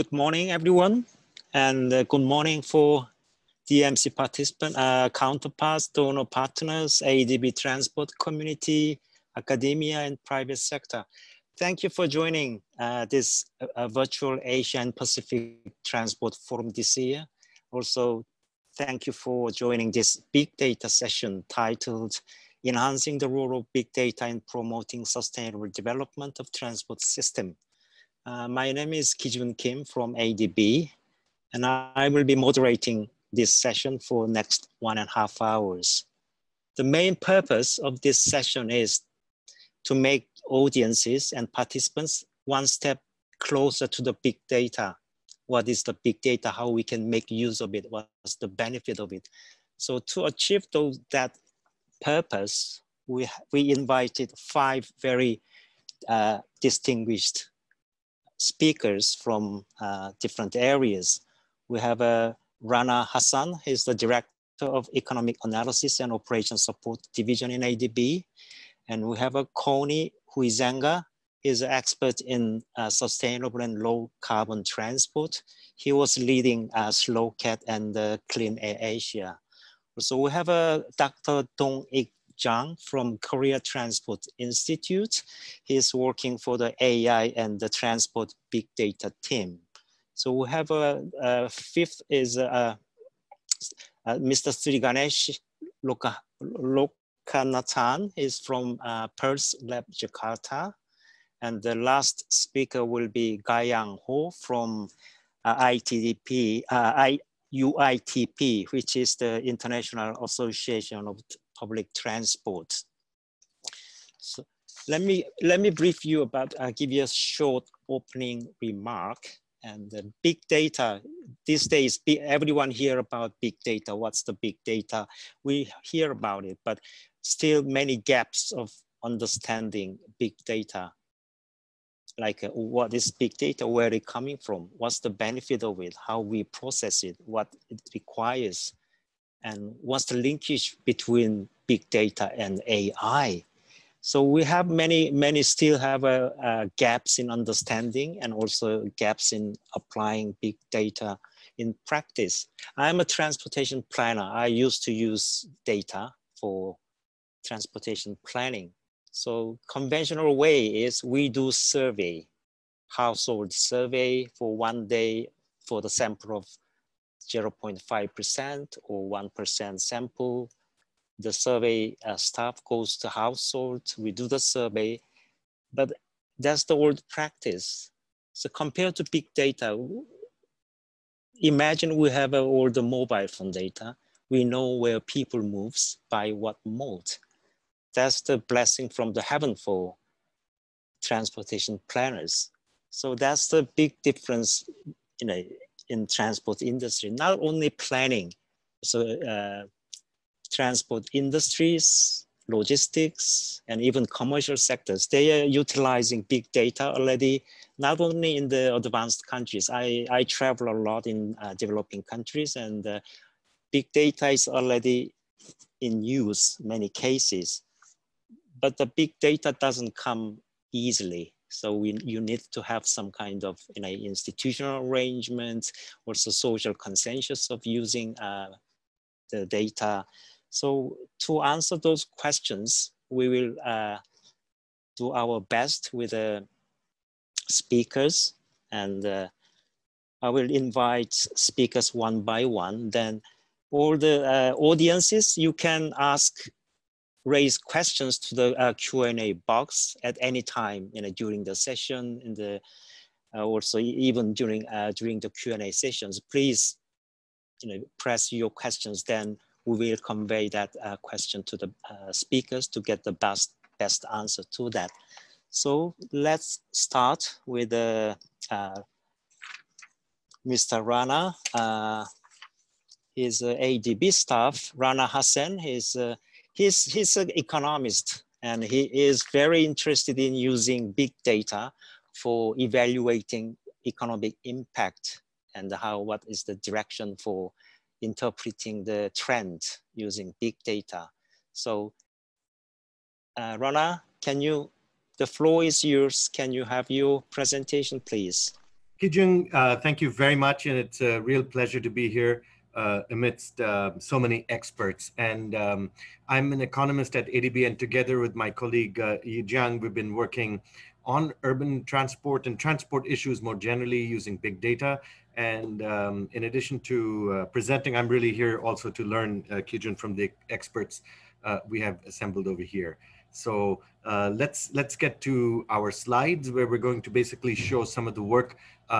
Good morning, everyone, and good morning for DMC participants, counterparts, donor partners, ADB transport community, academia, and private sector. Thank you for joining this virtual Asia and Pacific Transport Forum this year. Also, thank you for joining this big data session titled Enhancing the Role of Big Data in Promoting Sustainable Development of Transport System. My name is Ki-Joon Kim from ADB, and I will be moderating this session for next 1.5 hours. The main purpose of this session is to make audiences and participants one step closer to the big data. What is the big data? How we can make use of it? What's the benefit of it? So to achieve that purpose, we invited 5 very distinguished speakers from different areas. We have Rana Hasan, he's the Director of Economic Analysis and Operation Support Division in ADB. And we have Cornie Huizenga, he's an expert in sustainable and low carbon transport. He was leading SLOCAT and Clean Air Asia. So we have Dr. Dong Ik Jang from Korea Transport Institute. He's working for the AI and the transport big data team. So we have a fifth is Mr. Sri Ganesh Lokanathan is from Pulse Lab Jakarta. And the last speaker will be Gayang Ho from UITP, which is the International Association of Public Transport. So let me brief you about, give you a short opening remark. And the big data, these days, everyone hear about big data. What's the big data? We hear about it, but still many gaps of understanding big data. Like what is big data, where it's coming from, what's the benefit of it, how we process it, what it requires, and what's the linkage between big data and AI. So we have many still have gaps in understanding and also gaps in applying big data in practice. I'm a transportation planner. I used to use data for transportation planning. So conventional way is we do survey, household survey for 1 day for the sample of 0.5% or 1% sample. The survey staff goes to household, we do the survey, but that's the old practice. So compared to big data, imagine we have all the mobile phone data. We know where people moves by what mode. That's the blessing from the heaven for transportation planners. So that's the big difference, you know, in transport industry. Not only planning, so transport industries, logistics, and even commercial sectors, they are utilizing big data already, not only in the advanced countries. I travel a lot in developing countries, and big data is already in use many cases. But the big data doesn't come easily. So you need to have some kind of, you know, institutional arrangement, also social consensus of using the data. So to answer those questions, we will do our best with the speakers, and I will invite speakers one by one. Then all the audiences, you can ask, raise questions to the Q&A box at any time, you know, during the session, in the also even during the Q&A sessions. Please, you know, press your questions. Then we will convey that question to the speakers to get the best answer to that. So let's start with Mr. Rana. He's ADB staff. Rana Hasan. He's an economist, and he is very interested in using big data for evaluating economic impact and what is the direction for interpreting the trend using big data. So Rana, the floor is yours. Can you have your presentation, please? Ki-Joon, thank you very much, and it's a real pleasure to be here amidst so many experts. And I'm an economist at ADB, and together with my colleague Yi Jiang, we've been working on urban transport and transport issues more generally using big data. And in addition to presenting, I'm really here also to learn, Ki-Joon, from the experts we have assembled over here. So let's get to our slides, where we're going to basically show some of the work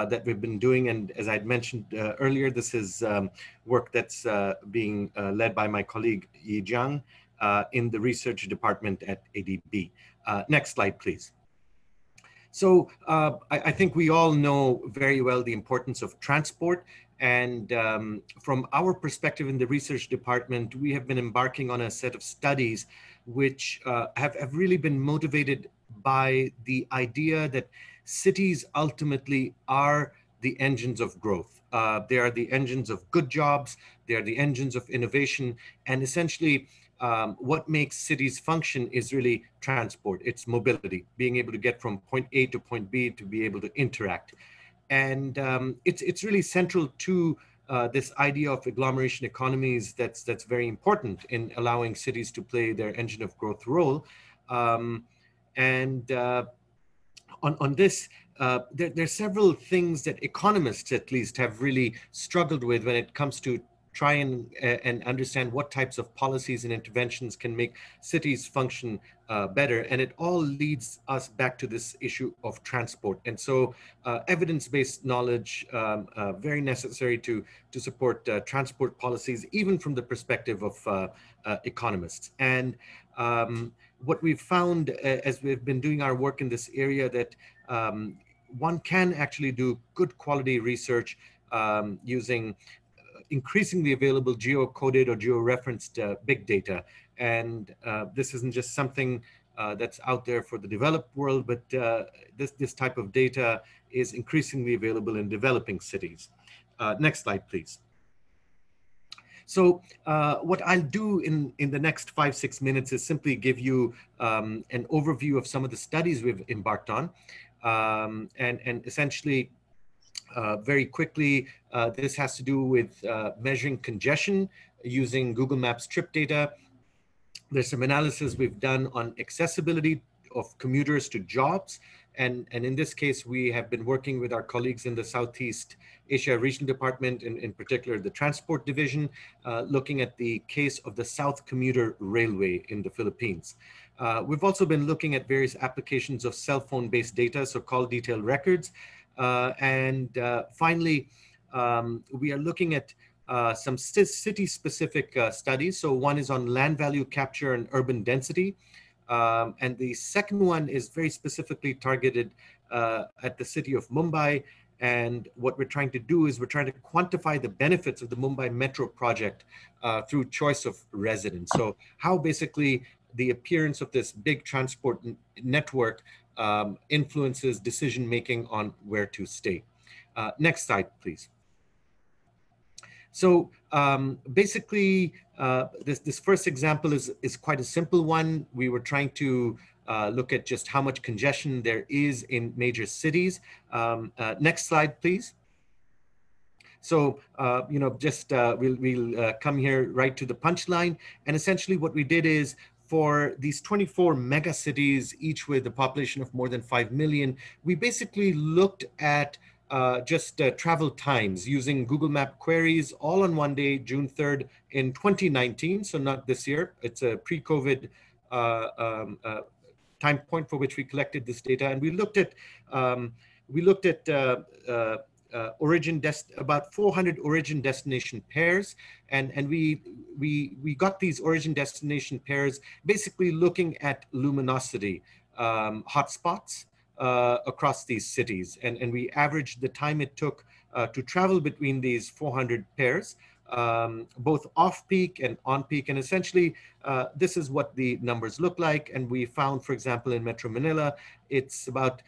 that we've been doing. And as I'd mentioned earlier, this is work that's being led by my colleague Yi Jiang in the research department at ADB. Next slide, please. So I think we all know very well the importance of transport. And from our perspective in the research department, we have been embarking on a set of studies which have really been motivated by the idea that cities ultimately are the engines of growth. They are the engines of good jobs, they are the engines of innovation, and essentially what makes cities function is really transport, it's mobility, being able to get from point A to point B, to be able to interact. And it's really central to this idea of agglomeration economies that's very important in allowing cities to play their engine of growth role. On this, there are several things that economists at least have really struggled with when it comes to try and understand what types of policies and interventions can make cities function better. And it all leads us back to this issue of transport. And so evidence-based knowledge, very necessary to support transport policies, even from the perspective of economists. And what we've found as we've been doing our work in this area, that one can actually do good quality research using increasingly available geo-coded or geo-referenced big data. And this isn't just something that's out there for the developed world, but this type of data is increasingly available in developing cities. Next slide, please. So what I'll do in the next 5-6 minutes is simply give you an overview of some of the studies we've embarked on. And essentially, very quickly, this has to do with measuring congestion using Google Maps trip data. There's some analysis we've done on accessibility of commuters to jobs. And in this case, we have been working with our colleagues in the Southeast Asia Regional Department, in particular the Transport Division, looking at the case of the South Commuter Railway in the Philippines. We've also been looking at various applications of cell phone-based data, so call detail records. Finally, we are looking at some city-specific studies. So one is on land value capture and urban density. And the second one is very specifically targeted at the city of Mumbai. And what we're trying to do is we're trying to quantify the benefits of the Mumbai Metro project through choice of residents. So how basically the appearance of this big transport network influences decision-making on where to stay. Next slide, please. So basically, this first example is quite a simple one. We were trying to look at just how much congestion there is in major cities. Next slide, please. So, just we'll come here right to the punchline. And essentially what we did is, for these 24 mega cities, each with a population of more than 5 million, we basically looked at travel times using Google Map queries all on one day, June 3rd in 2019. So not this year, it's a pre-COVID time point for which we collected this data. And we looked at about 400 origin destination pairs, and we got these origin destination pairs basically looking at luminosity hotspots across these cities, and we averaged the time it took to travel between these 400 pairs, both off-peak and on-peak, and essentially this is what the numbers look like. And we found, for example, in Metro Manila, it's about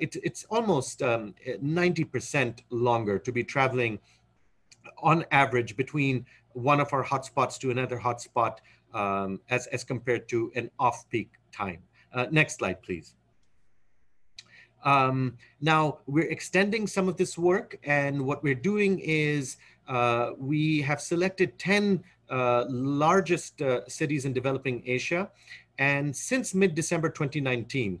it's almost 90% longer to be traveling on average between one of our hotspots to another hotspot as compared to an off-peak time. Next slide, please. Now, we're extending some of this work, and what we're doing is we have selected 10 largest cities in developing Asia. And since mid-December 2019,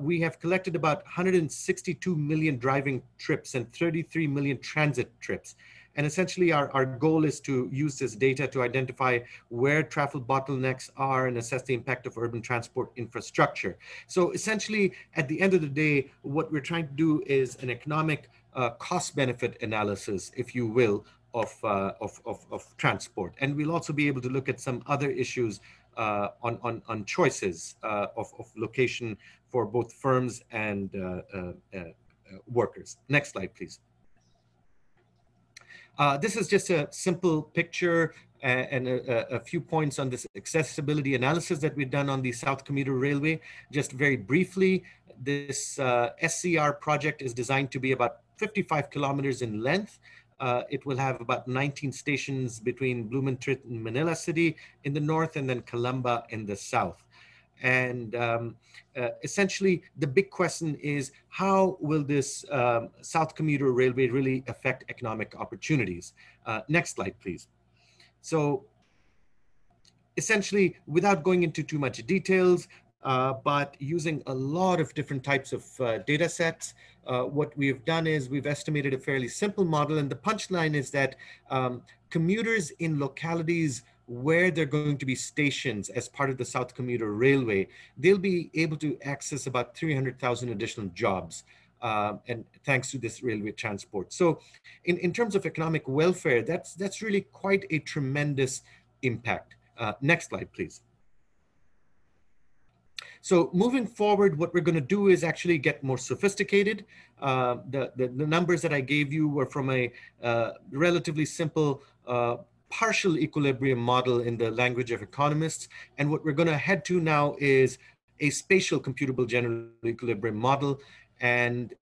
we have collected about 162 million driving trips and 33 million transit trips. And essentially our goal is to use this data to identify where traffic bottlenecks are and assess the impact of urban transport infrastructure. So essentially, at the end of the day, what we're trying to do is an economic cost-benefit analysis, if you will, of transport. And we'll also be able to look at some other issues on choices of location for both firms and workers. Next slide, please. This is just a simple picture and a few points on this accessibility analysis that we've done on the South Commuter Railway. Just very briefly, this SCR project is designed to be about 55 kilometers in length. It will have about 19 stations between Bloomington and Manila City in the north and then Calamba in the south. And essentially, the big question is, how will this South Commuter Railway really affect economic opportunities? Next slide, please. So essentially, without going into too much details, but using a lot of different types of data sets, what we've done is we've estimated a fairly simple model. And the punchline is that commuters in localities where they're going to be stations as part of the South Commuter Railway, they'll be able to access about 300,000 additional jobs and thanks to this railway transport. So in terms of economic welfare, that's really quite a tremendous impact. Next slide, please. So moving forward, what we're going to do is actually get more sophisticated. The numbers that I gave you were from a relatively simple partial equilibrium model in the language of economists. And what we're going to head to now is a spatial computable general equilibrium model. And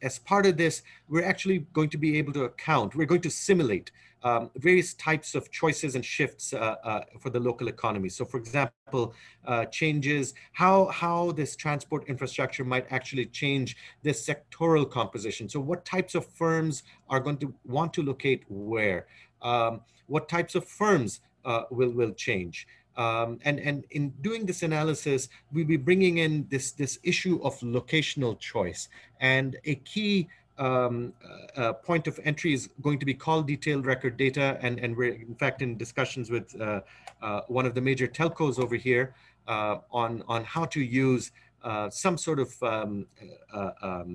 as part of this, we're actually going to be able to account, we're going to simulate various types of choices and shifts for the local economy. So for example, changes, how this transport infrastructure might actually change the sectoral composition. So what types of firms are going to want to locate where? What types of firms will change? And in doing this analysis, we'll be bringing in this issue of locational choice. And a key point of entry is going to be call detailed record data. And we're in fact in discussions with one of the major telcos over here on how to use some sort of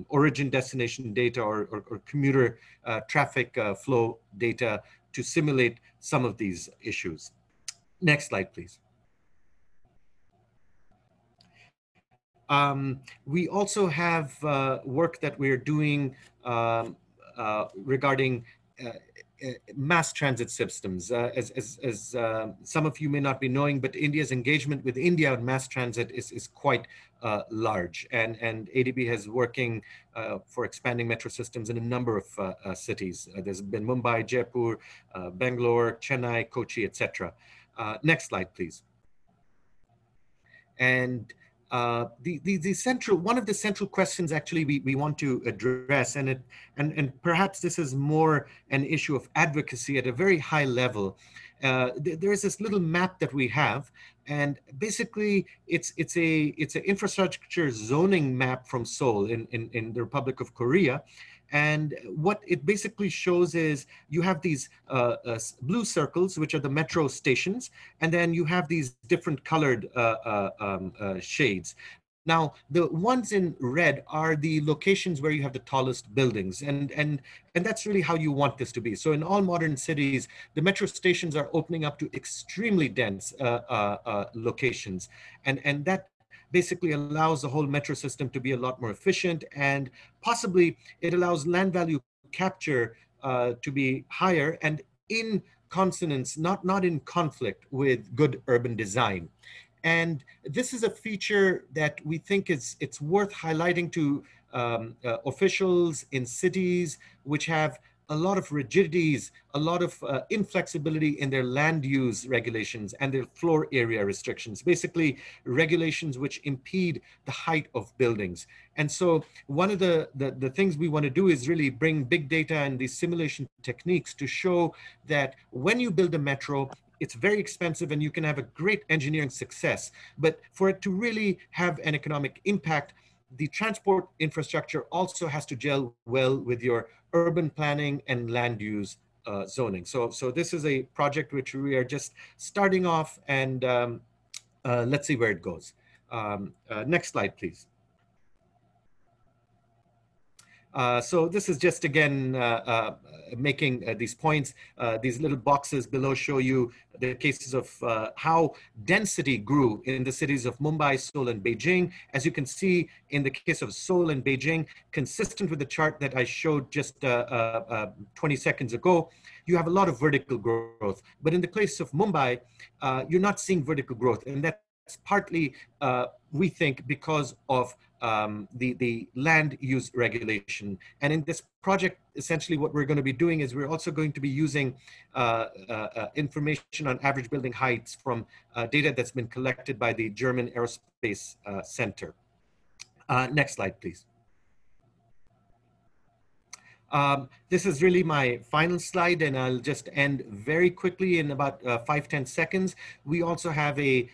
origin destination data or commuter traffic flow data to simulate some of these issues. Next slide, please. We also have work that we're doing regarding mass transit systems. As some of you may not be knowing, but India's engagement with India on mass transit is quite large. And ADB is working for expanding metro systems in a number of cities. There's been Mumbai, Jaipur, Bangalore, Chennai, Kochi, etc. Next slide, please. And one of the central questions actually we want to address, and perhaps this is more an issue of advocacy at a very high level. There is this little map that we have, and basically it's an infrastructure zoning map from Seoul in the Republic of Korea. And what it basically shows is you have these blue circles, which are the metro stations, and then you have these different colored shades. Now, the ones in red are the locations where you have the tallest buildings, and that's really how you want this to be. So in all modern cities, the metro stations are opening up to extremely dense locations, and that basically allows the whole metro system to be a lot more efficient, and possibly it allows land value capture to be higher and in consonance, not in conflict with good urban design. And this is a feature that we think it's worth highlighting to officials in cities which have a lot of rigidities, a lot of inflexibility in their land use regulations and their floor area restrictions, basically regulations which impede the height of buildings. And so one of the things we want to do is really bring big data and these simulation techniques to show that when you build a metro, it's very expensive and you can have a great engineering success, but for it to really have an economic impact, the transport infrastructure also has to gel well with your urban planning and land use zoning. So this is a project which we are just starting off, and let's see where it goes. Next slide, please. So this is just, again, making these points. These little boxes below show you the cases of how density grew in the cities of Mumbai, Seoul, and Beijing. As you can see, in the case of Seoul and Beijing, consistent with the chart that I showed just 20 seconds ago, you have a lot of vertical growth. But in the case of Mumbai, you're not seeing vertical growth. And that's partly, we think, because of the land use regulation. And in this project, essentially what we're going to be doing is we're also going to be using information on average building heights from data that's been collected by the German Aerospace Center. Next slide, please. This is really my final slide, and I'll just end very quickly in about 5-10 seconds. We also have a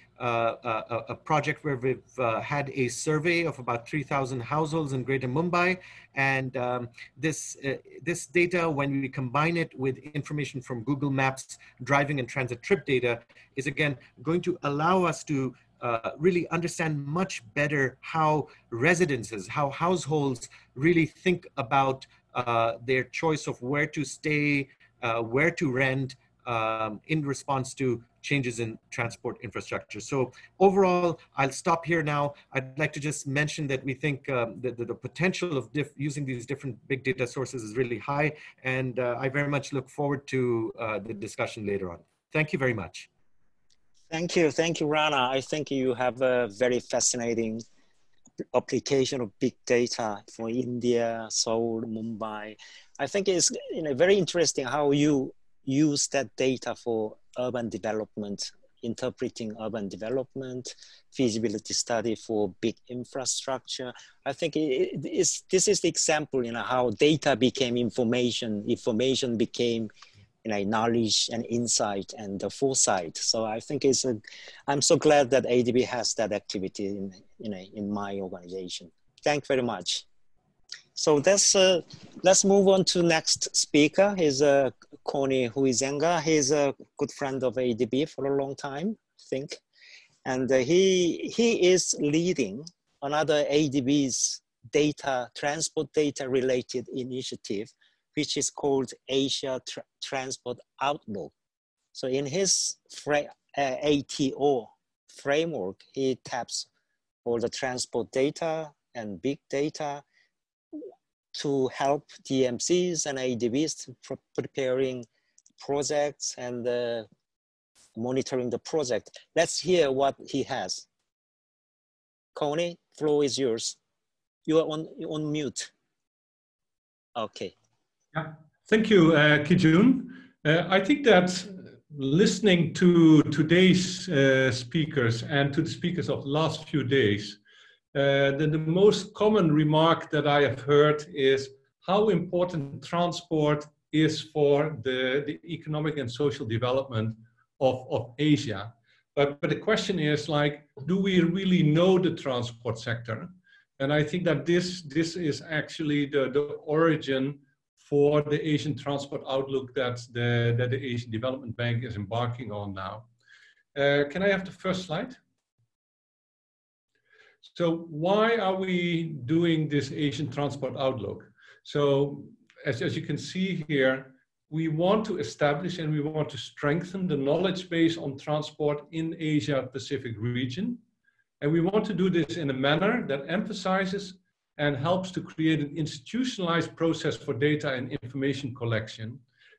project where we've had a survey of about 3,000 households in Greater Mumbai, and this data, when we combine it with information from Google Maps, driving and transit trip data, is again going to allow us to really understand much better how residences, how households really think about their choice of where to stay, where to rent, in response to changes in transport infrastructure. So overall, I'll stop here now. I'd like to just mention that we think that the potential of using these different big data sources is really high, and I very much look forward to the discussion later on. Thank you very much. Thank you, Rana. I think you have a very fascinating application of big data for India, Seoul, Mumbai. I think it's very interesting how you use that data for urban development, interpreting urban development, feasibility study for big infrastructure. I think this is the example, how data became information, information became knowledge and insight and the foresight. So I think it's I'm so glad that ADB has that activity in my organization. Thanks very much. So let's move on to next speaker. He's Cornie Huizenga. He's a good friend of ADB for a long time, I think. And he is leading another ADB's transport data related initiative, which is called Asia Transport Outlook. So in his ATO framework, he taps all the transport data and big data to help DMCs and ADBs preparing projects and monitoring the project. Let's hear what he has. Cornie, floor is yours. You are on mute. Okay. Yeah, thank you, Ki-Joon. I think that listening to today's speakers and to the speakers of the last few days, the most common remark that I have heard is how important transport is for the economic and social development of Asia. But the question is, like, do we really know the transport sector? And I think that this is actually the origin for the Asian Transport Outlook that the Asian Development Bank is embarking on now. Can I have the first slide? So why are we doing this Asian Transport Outlook? So as you can see here, we want to establish and we want to strengthen the knowledge base on transport in Asia Pacific region. And we want to do this in a manner that emphasizes and helps to create an institutionalized process for data and information collection,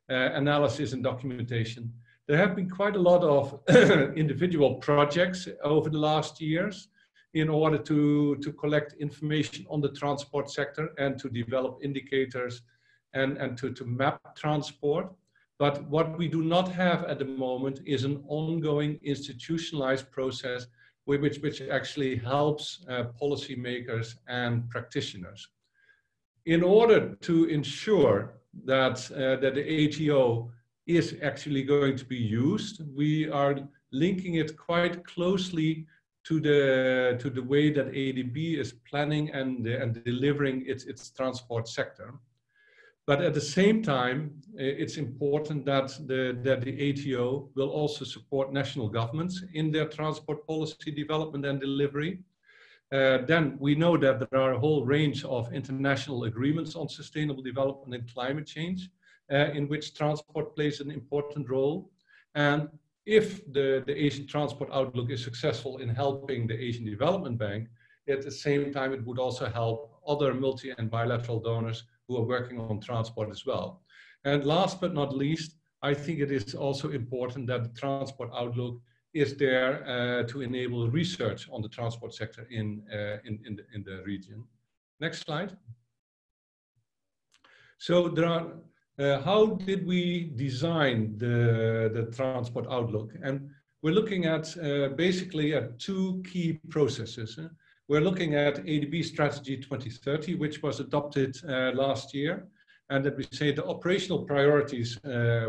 analysis and documentation. There have been quite a lot of individual projects over the last years in order to collect information on the transport sector and to develop indicators and to map transport. But what we do not have at the moment is an ongoing institutionalized process which actually helps policymakers and practitioners. In order to ensure that the ATO is actually going to be used, we are linking it quite closely to the way that ADB is planning and delivering its transport sector. But at the same time, it's important that the ATO will also support national governments in their transport policy development and delivery. Then we know that there are a whole range of international agreements on sustainable development and climate change, in which transport plays an important role. And if the Asian Transport Outlook is successful in helping the Asian Development Bank, at the same time it would also help other multi and bilateral donors who are working on transport as well. And last but not least, I think it is also important that the Transport Outlook is there to enable research on the transport sector in the region. Next slide. So there are how did we design the Transport Outlook? And we're looking at basically at two key processes. We're looking at ADB Strategy 2030, which was adopted last year. And that we say the operational priorities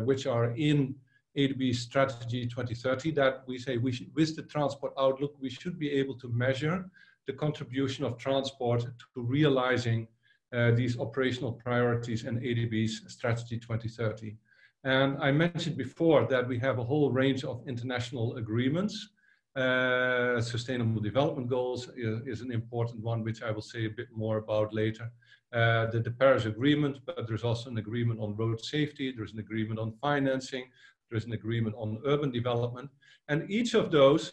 which are in ADB Strategy 2030, that we say we should, with the Transport Outlook, we should be able to measure the contribution of transport to realizing these operational priorities and ADB's Strategy 2030. And I mentioned before that we have a whole range of international agreements. Sustainable Development Goals is an important one, which I will say a bit more about later. The Paris Agreement, but there's also an agreement on road safety, there's an agreement on financing, there's an agreement on urban development. And each of those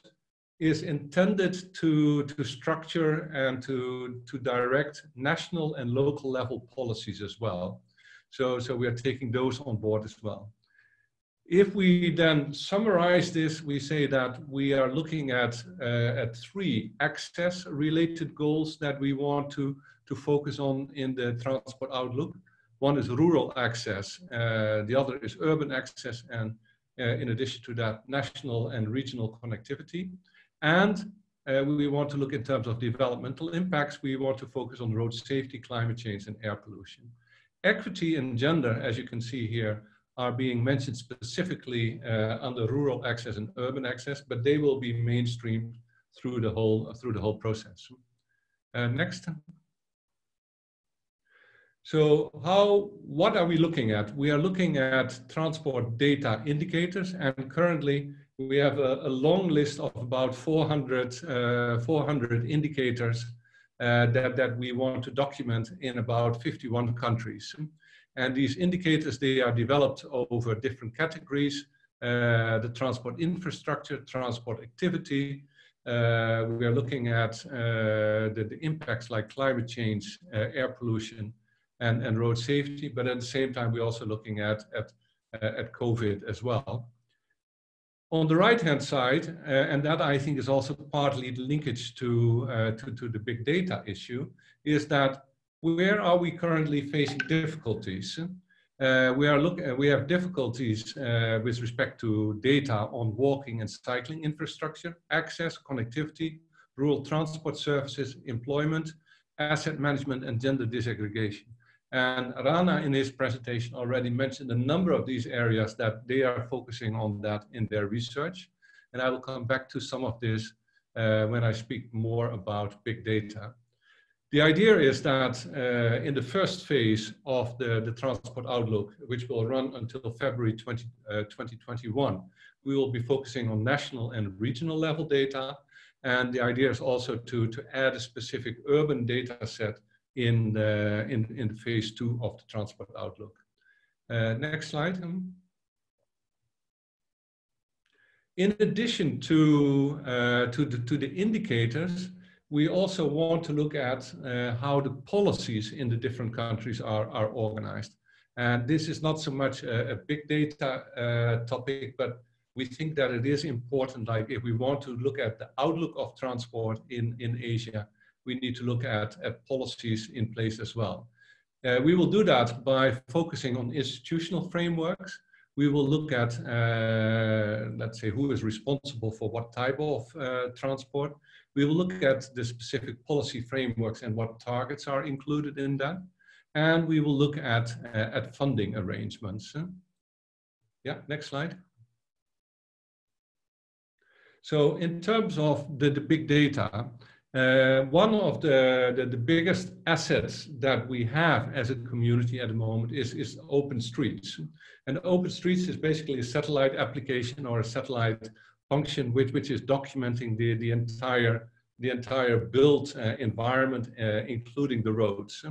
is intended to structure and to direct national and local level policies as well. So we are taking those on board as well. If we then summarize this, we say that we are looking at three access related goals that we want to focus on in the Transport Outlook. One is rural access, the other is urban access, and in addition to that, national and regional connectivity. And we want to look in terms of developmental impacts. We want to focus on road safety, climate change, and air pollution. Equity and gender, as you can see here, are being mentioned specifically under rural access and urban access, but they will be mainstreamed through the whole process. Next. So what are we looking at? We are looking at transport data indicators, and currently we have a long list of about 400 indicators that we want to document in about 51 countries. And these indicators, they are developed over different categories, the transport infrastructure, transport activity. We are looking at the impacts like climate change, air pollution, and road safety, but at the same time we're also looking at COVID as well. On the right-hand side, and that I think is also partly the linkage to the big data issue, is that where are we currently facing difficulties? We have difficulties with respect to data on walking and cycling infrastructure, access, connectivity, rural transport services, employment, asset management, and gender disaggregation. And Rana in his presentation already mentioned a number of these areas that they are focusing on that in their research. And I will come back to some of this when I speak more about big data. The idea is that in the first phase of the Transport Outlook, which will run until February 2021, we will be focusing on national and regional level data. And the idea is also to add a specific urban data set in phase two of the Transport Outlook. Next slide. In addition to the indicators, we also want to look at how the policies in the different countries are organized. And this is not so much a big data topic, but we think that it is important, like if we want to look at the outlook of transport in Asia, we need to look at policies in place as well. We will do that by focusing on institutional frameworks. We will look at, let's say, who is responsible for what type of transport. We will look at the specific policy frameworks and what targets are included in that. And we will look at funding arrangements. Yeah, next slide. So in terms of the big data, one of the biggest assets that we have as a community at the moment is OpenStreets. And OpenStreets is basically a satellite application or a satellite function which is documenting the entire built environment, including the roads.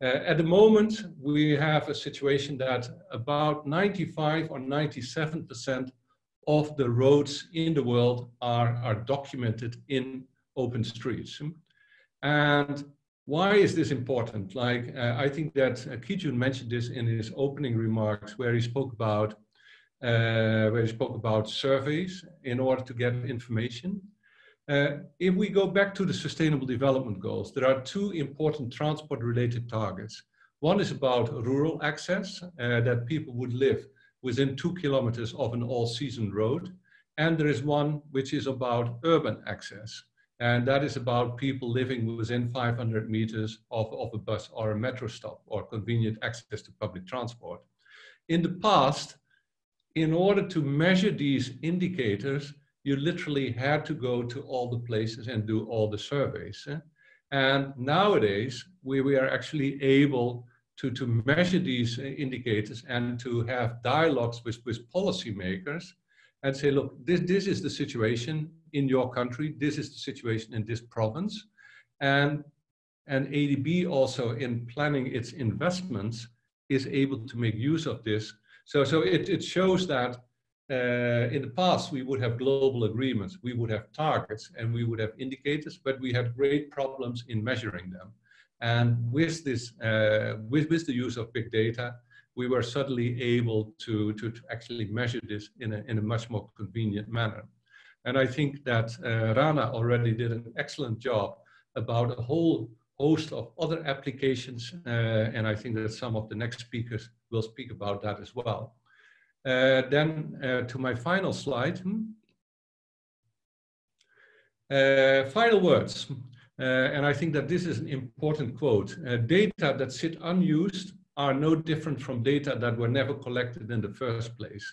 At the moment, we have a situation that about 95 or 97% of the roads in the world are documented in OpenStreets. And why is this important? Like, I think that Ki-Joon mentioned this in his opening remarks, where he spoke about surveys in order to get information. If we go back to the Sustainable Development Goals, there are two important transport-related targets. One is about rural access, that people would live within 2 kilometers of an all-season road. And there is one which is about urban access. And that is about people living within 500 meters of a bus or a metro stop or convenient access to public transport. In the past, in order to measure these indicators, you literally had to go to all the places and do all the surveys. And nowadays, we are actually able to measure these indicators and to have dialogues with policymakers and say, look, this is the situation in your country, this is the situation in this province. And ADB also, in planning its investments, is able to make use of this. So it shows that in the past, we would have global agreements, we would have targets, and we would have indicators, but we had great problems in measuring them. And with this, with the use of big data, we were suddenly able to actually measure this in a much more convenient manner. And I think that Rana already did an excellent job about a whole host of other applications, and I think that some of the next speakers will speak about that as well. Then to my final slide. Final words, and I think that this is an important quote. Data that sit unused are no different from data that were never collected in the first place.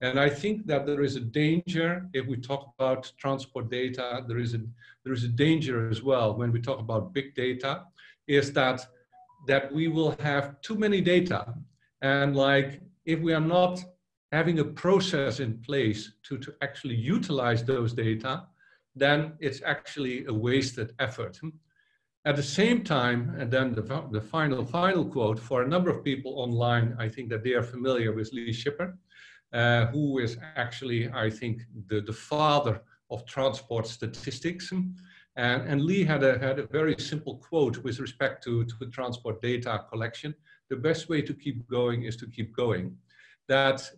And I think that there is a danger, if we talk about transport data, there is a danger as well when we talk about big data, is that we will have too many data. And like, if we are not having a process in place to actually utilize those data, then it's actually a wasted effort. At the same time, and then the final quote, for a number of people online, I think that they are familiar with Lee Shipper, who is actually, I think, the father of transport statistics. And Lee had a very simple quote with respect to transport data collection. The best way to keep going is to keep going. That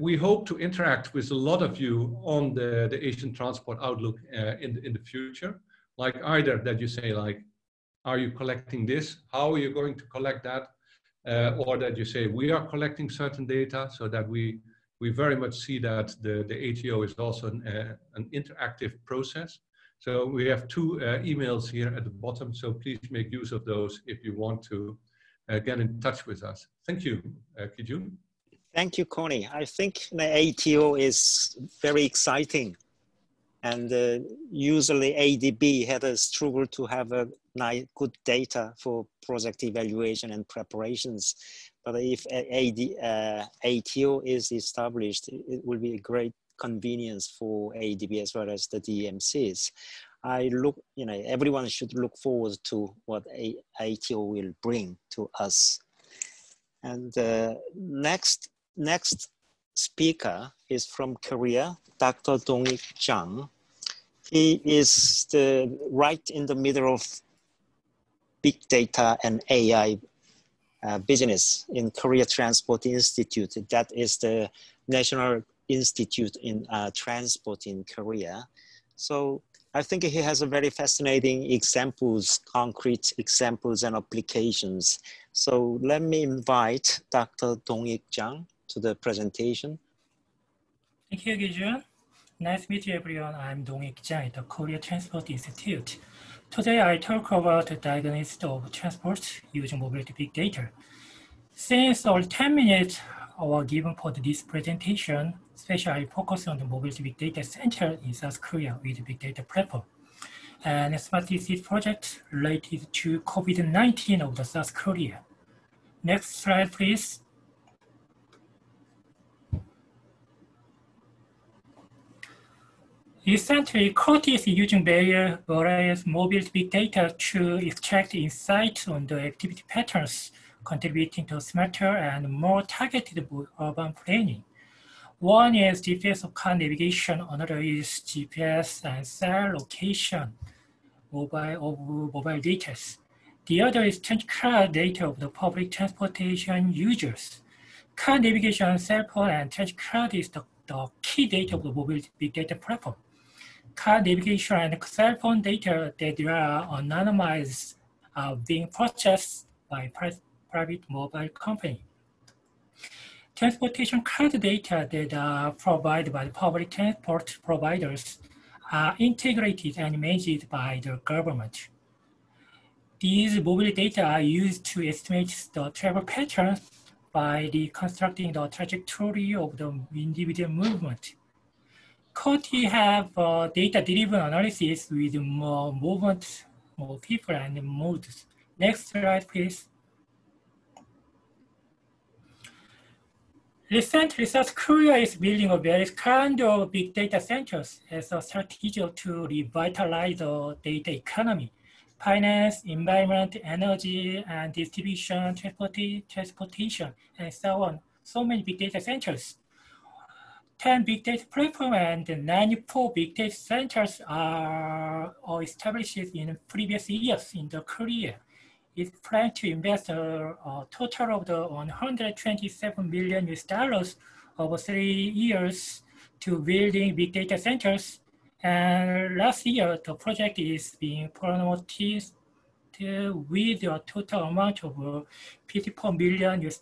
we hope to interact with a lot of you on the Asian Transport Outlook in the future. Like, either that you say, like, are you collecting this? How are you going to collect that? Or that you say, we are collecting certain data, so that we very much see that the ATO is also an interactive process. So we have two emails here at the bottom, so please make use of those if you want to get in touch with us. Thank you, Ki-Joon. Thank you, Cornie. I think the ATO is very exciting. And usually ADB had a struggle to have a good data for project evaluation and preparations. But if ATO is established, it will be a great convenience for ADB as well as the DMCs. Everyone should look forward to what ATO will bring to us. And next speaker is from Korea, Dr. Dong Ik Jang. He is right in the middle of big data and AI business in Korea Transport Institute. That is the National Institute in Transport in Korea. So I think he has a very fascinating examples, concrete examples and applications. So let me invite Dr. Dong Ik Jang to the presentation. Thank you, Ki-Joon. Nice to meet you, everyone. I'm Dong Ik Jang at the Korea Transport Institute. Today, I talk about the diagnosis of transport using mobility big data. Since all 10 minutes are given for this presentation, especially I focus on the mobility big data center in South Korea with big data platform. And a smart disease project related to COVID-19 of the South Korea. Next slide, please. Recently, Cortie is using various mobility big data to extract insights on the activity patterns, contributing to smarter and more targeted urban planning. One is GPS of car navigation, another is GPS and cell location mobile data. The other is transit car data of the public transportation users. Car navigation, cell phone, and transit card is the key data of the mobility big data platform. Car navigation and cell phone data that are anonymized are being purchased by private mobile company. Transportation card data that are provided by public transport providers are integrated and managed by the government. These mobility data are used to estimate the travel patterns by reconstructing the trajectory of the individual movement. Cortie have data-driven analysis with more movement, more people, and modes. Next slide, please. Recently, South Korea is building a various kind of big data centers as a strategy to revitalize the data economy. Finance, environment, energy, and distribution, transportation, and so on. So many big data centers. 10 big data platforms and 94 big data centers are established in previous years in the Korea. It's planned to invest a total of $127 million over 3 years to building big data centers. And last year, the project is being promoted with a total amount of $54 million.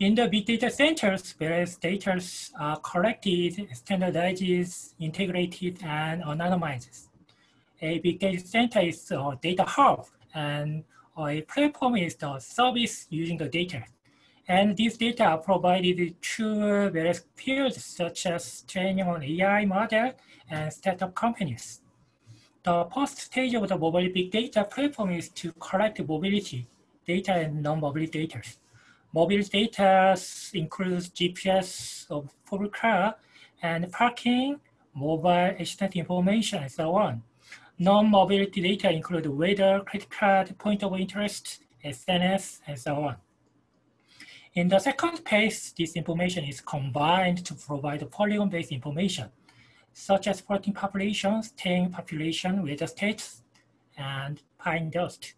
In the big data centers, various data are collected, standardized, integrated, and anonymized. A big data center is a data hub, and a platform is the service using the data. And these data are provided to various fields such as training on AI model and startup companies. The first stage of the mobility big data platform is to collect mobility data and non-mobility data. Mobility data includes GPS of full car and parking, mobile accident information, and so on. Non-mobility data include weather, credit card, point of interest, SNS, and so on. In the second phase, this information is combined to provide polygon-based information, such as floating population, staying population, weather states, and fine dust.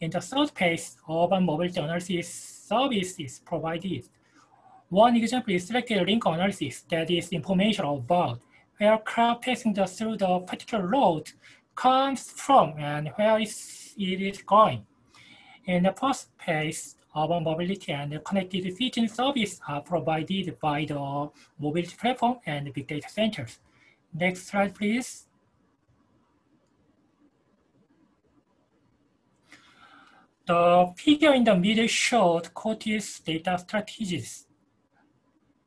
In the third phase, urban mobility analysis service is provided. One example is selected link analysis, that is information about where car passing through the particular road comes from and where it is going. In the first phase, urban mobility and connected city service are provided by the mobility platform and big data centers. Next slide, please. The figure in the middle showed Cortie's data strategies.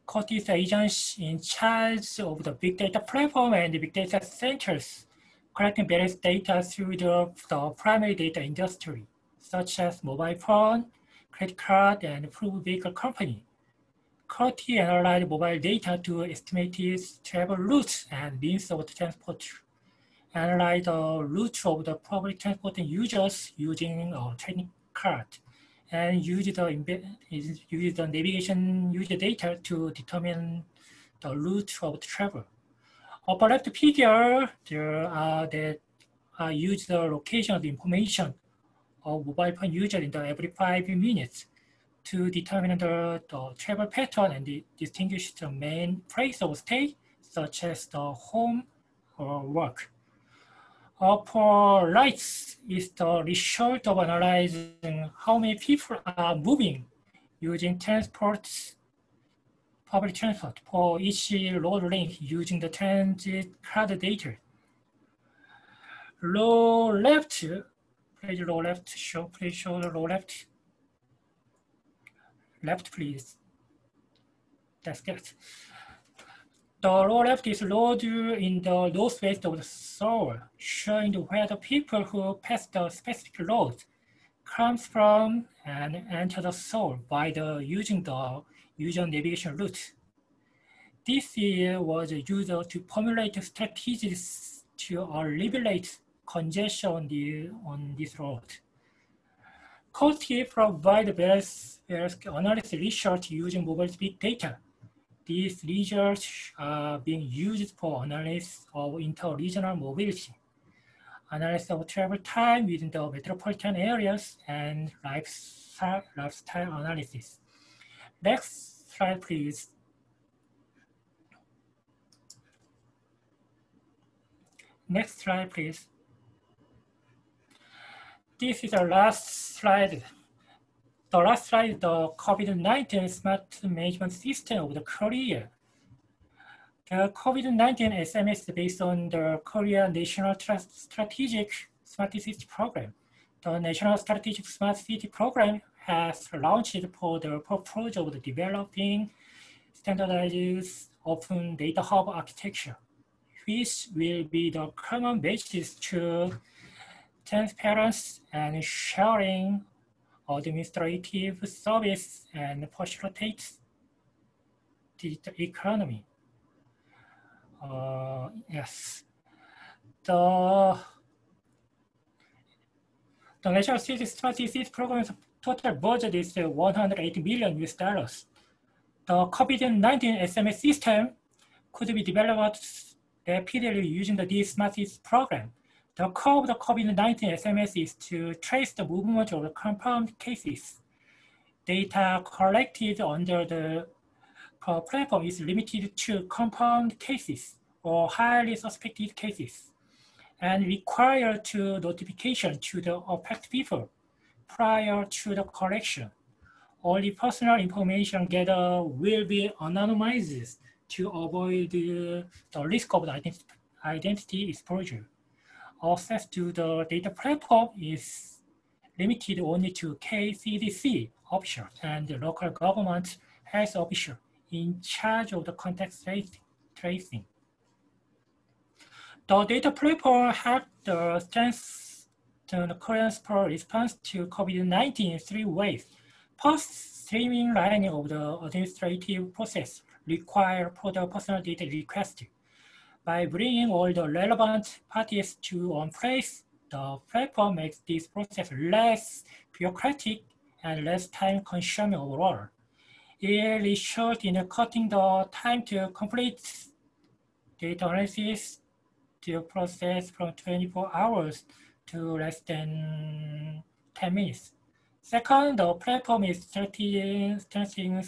Cortie is the agency in charge of the big data platform and the big data centers, collecting various data through the primary data industry, such as mobile phone, credit card, and full vehicle company. Cortie analyzed mobile data to estimate its travel routes and means of transport. Analyze the routes of the public transport users using a training card, and use the navigation user data to determine the route of travel. Upper left figure, use the location of the information of mobile phone user in the every 5 minutes to determine the travel pattern and distinguish the main place of stay, such as the home, work. Upper right is the result of analyzing how many people are moving using public transport for each road link using the transit card data. Low left, please low left, show the low left. Left, please. That's good. The low left is road in the north west of Seoul, showing where the people who pass the specific road comes from and enter the Seoul by using the user navigation route. This year was used to formulate strategies to alleviate congestion on this road. Koski provides various analysis research using mobile big data. These results are being used for analysis of inter-regional mobility, analysis of travel time within the metropolitan areas, and lifestyle analysis. Next slide, please. Next slide, please. This is the last slide. The last slide is the COVID-19 smart management system of the Korea. The COVID-19 SMS is based on the Korea National Strategic Smart City Program. The National Strategic Smart City Program has launched for the purpose of developing standardized open data hub architecture, which will be the common basis to transparency and sharing administrative service and facilitates digital economy. Yes, the National Strategic Program's total budget is $108 million. The COVID-19 SMS system could be developed rapidly using the Smart Cities program. The core of the COVID-19 SMS is to trace the movement of the confirmed cases. Data collected under the platform is limited to confirmed cases or highly suspected cases and required to notification to the affected people prior to the collection. All the personal information gathered will be anonymized to avoid the risk of identity exposure. Access to the data platform is limited only to KCDC officials and the local government health officials in charge of the contact tracing. The data platform helped the Koreans for response to COVID-19 in three ways. First, streamlining of the administrative process required for the personal data request. By bringing all the relevant parties to one place, the platform makes this process less bureaucratic and less time-consuming overall. It results in cutting the time to complete data analysis to process from 24 hours to less than 10 minutes. Second, the platform is strengthening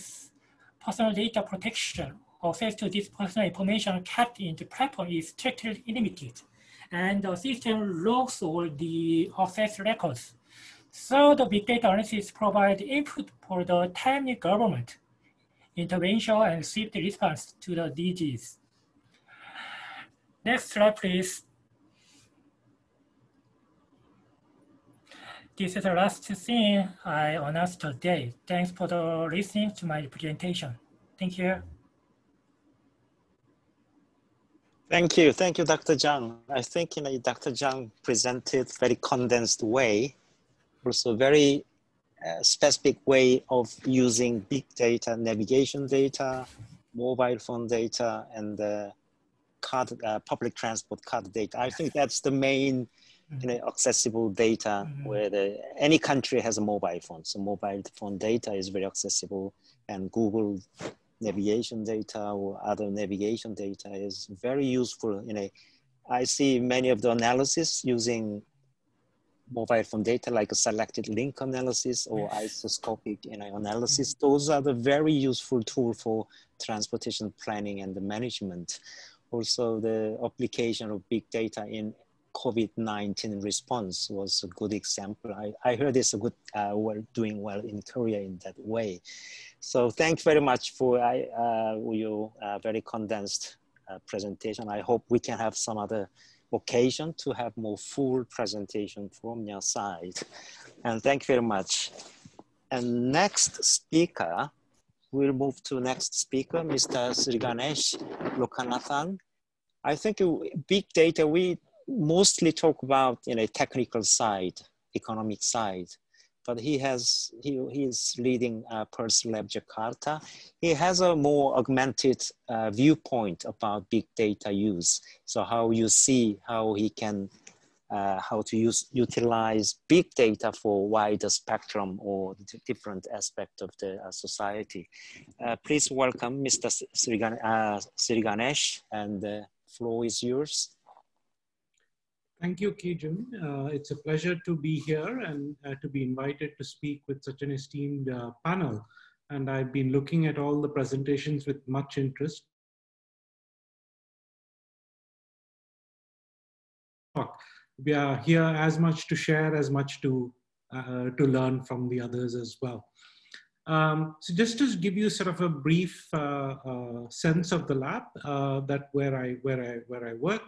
personal data protection. Access to this personal information kept in the platform is strictly limited, and the system logs all the access records. So the big data analysis provides input for the timely government intervention and swift response to the DGs. Next slide, please. This is the last thing I announced today. Thanks for the listening to my presentation. Thank you. Thank you. Thank you, Dr. Jang. I think Dr. Jang presented very condensed way, also very specific way of using big data, navigation data, mobile phone data, and public transport card data. I think that's the main accessible data where any country has a mobile phone. So mobile phone data is very accessible, and Google navigation data or other navigation data is very useful. I see many of the analysis using mobile phone data, like a selected link analysis or isoscopic analysis. Those are the very useful tool for transportation planning and the management. also the application of big data in COVID-19 response was a good example. I heard it's a good, we're doing well in Korea in that way. So thank you very much for your very condensed presentation. I hope we can have some other occasion to have more full presentation from your side. And thank you very much. And next speaker, we'll move to next speaker, Mr. Sri Ganesh Lokanathan. I think big data, we mostly talk about technical side, economic side, but he is leading Pulse Lab Jakarta. He has a more augmented viewpoint about big data use. So how you see how he can, how to utilize big data for wider spectrum or different aspect of the society. Please welcome Mr. Sri Ganesh, and the floor is yours. Thank you, Ki-Joon. It's a pleasure to be here and to be invited to speak with such an esteemed panel. And I've been looking at all the presentations with much interest. We are here as much to share, as much to learn from the others as well. So just to give you sort of a brief sense of the lab that where I work,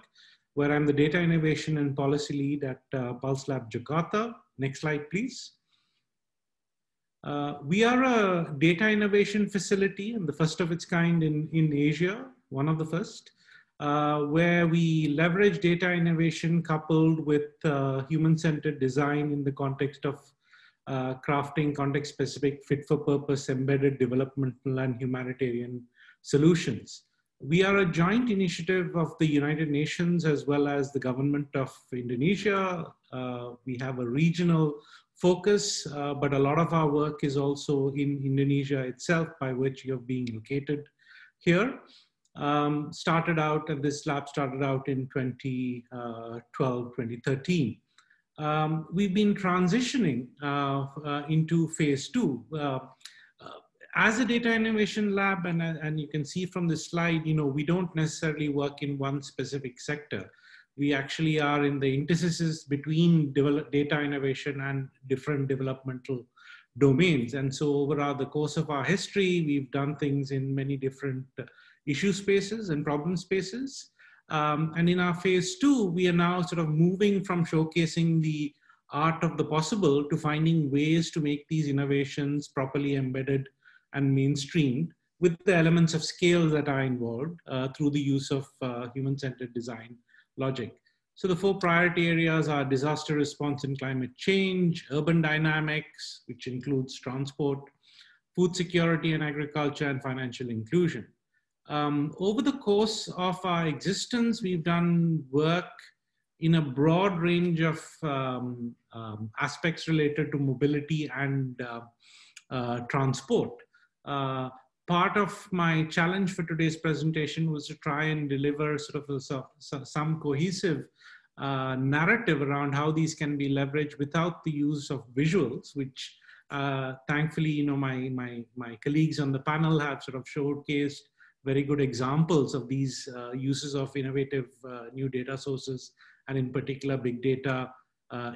where I'm the Data Innovation and Policy Lead at Pulse Lab Jakarta. Next slide, please. We are a data innovation facility and the first of its kind in Asia, one of the first, where we leverage data innovation coupled with human-centered design in the context of crafting context-specific, fit-for-purpose, embedded developmental and humanitarian solutions. We are a joint initiative of the United Nations as well as the government of Indonesia. We have a regional focus, but a lot of our work is also in Indonesia itself, by which you're being located here. This lab started out in 2012, 2013. We've been transitioning into phase two. As a data innovation lab, and you can see from this slide, we don't necessarily work in one specific sector. We actually are in the interstices between data innovation and different developmental domains. And so over the course of our history, we've done things in many different issue spaces and problem spaces. And in our phase two, we are now sort of moving from showcasing the art of the possible to finding ways to make these innovations properly embedded and mainstreamed with the elements of scale that are involved through the use of human-centered design logic. So the four priority areas are disaster response and climate change, urban dynamics, which includes transport, food security and agriculture, and financial inclusion. Over the course of our existence, we've done work in a broad range of aspects related to mobility and transport. Part of my challenge for today's presentation was to try and deliver sort of some cohesive narrative around how these can be leveraged without the use of visuals, which thankfully, my colleagues on the panel have sort of showcased very good examples of these uses of innovative new data sources, and in particular, big data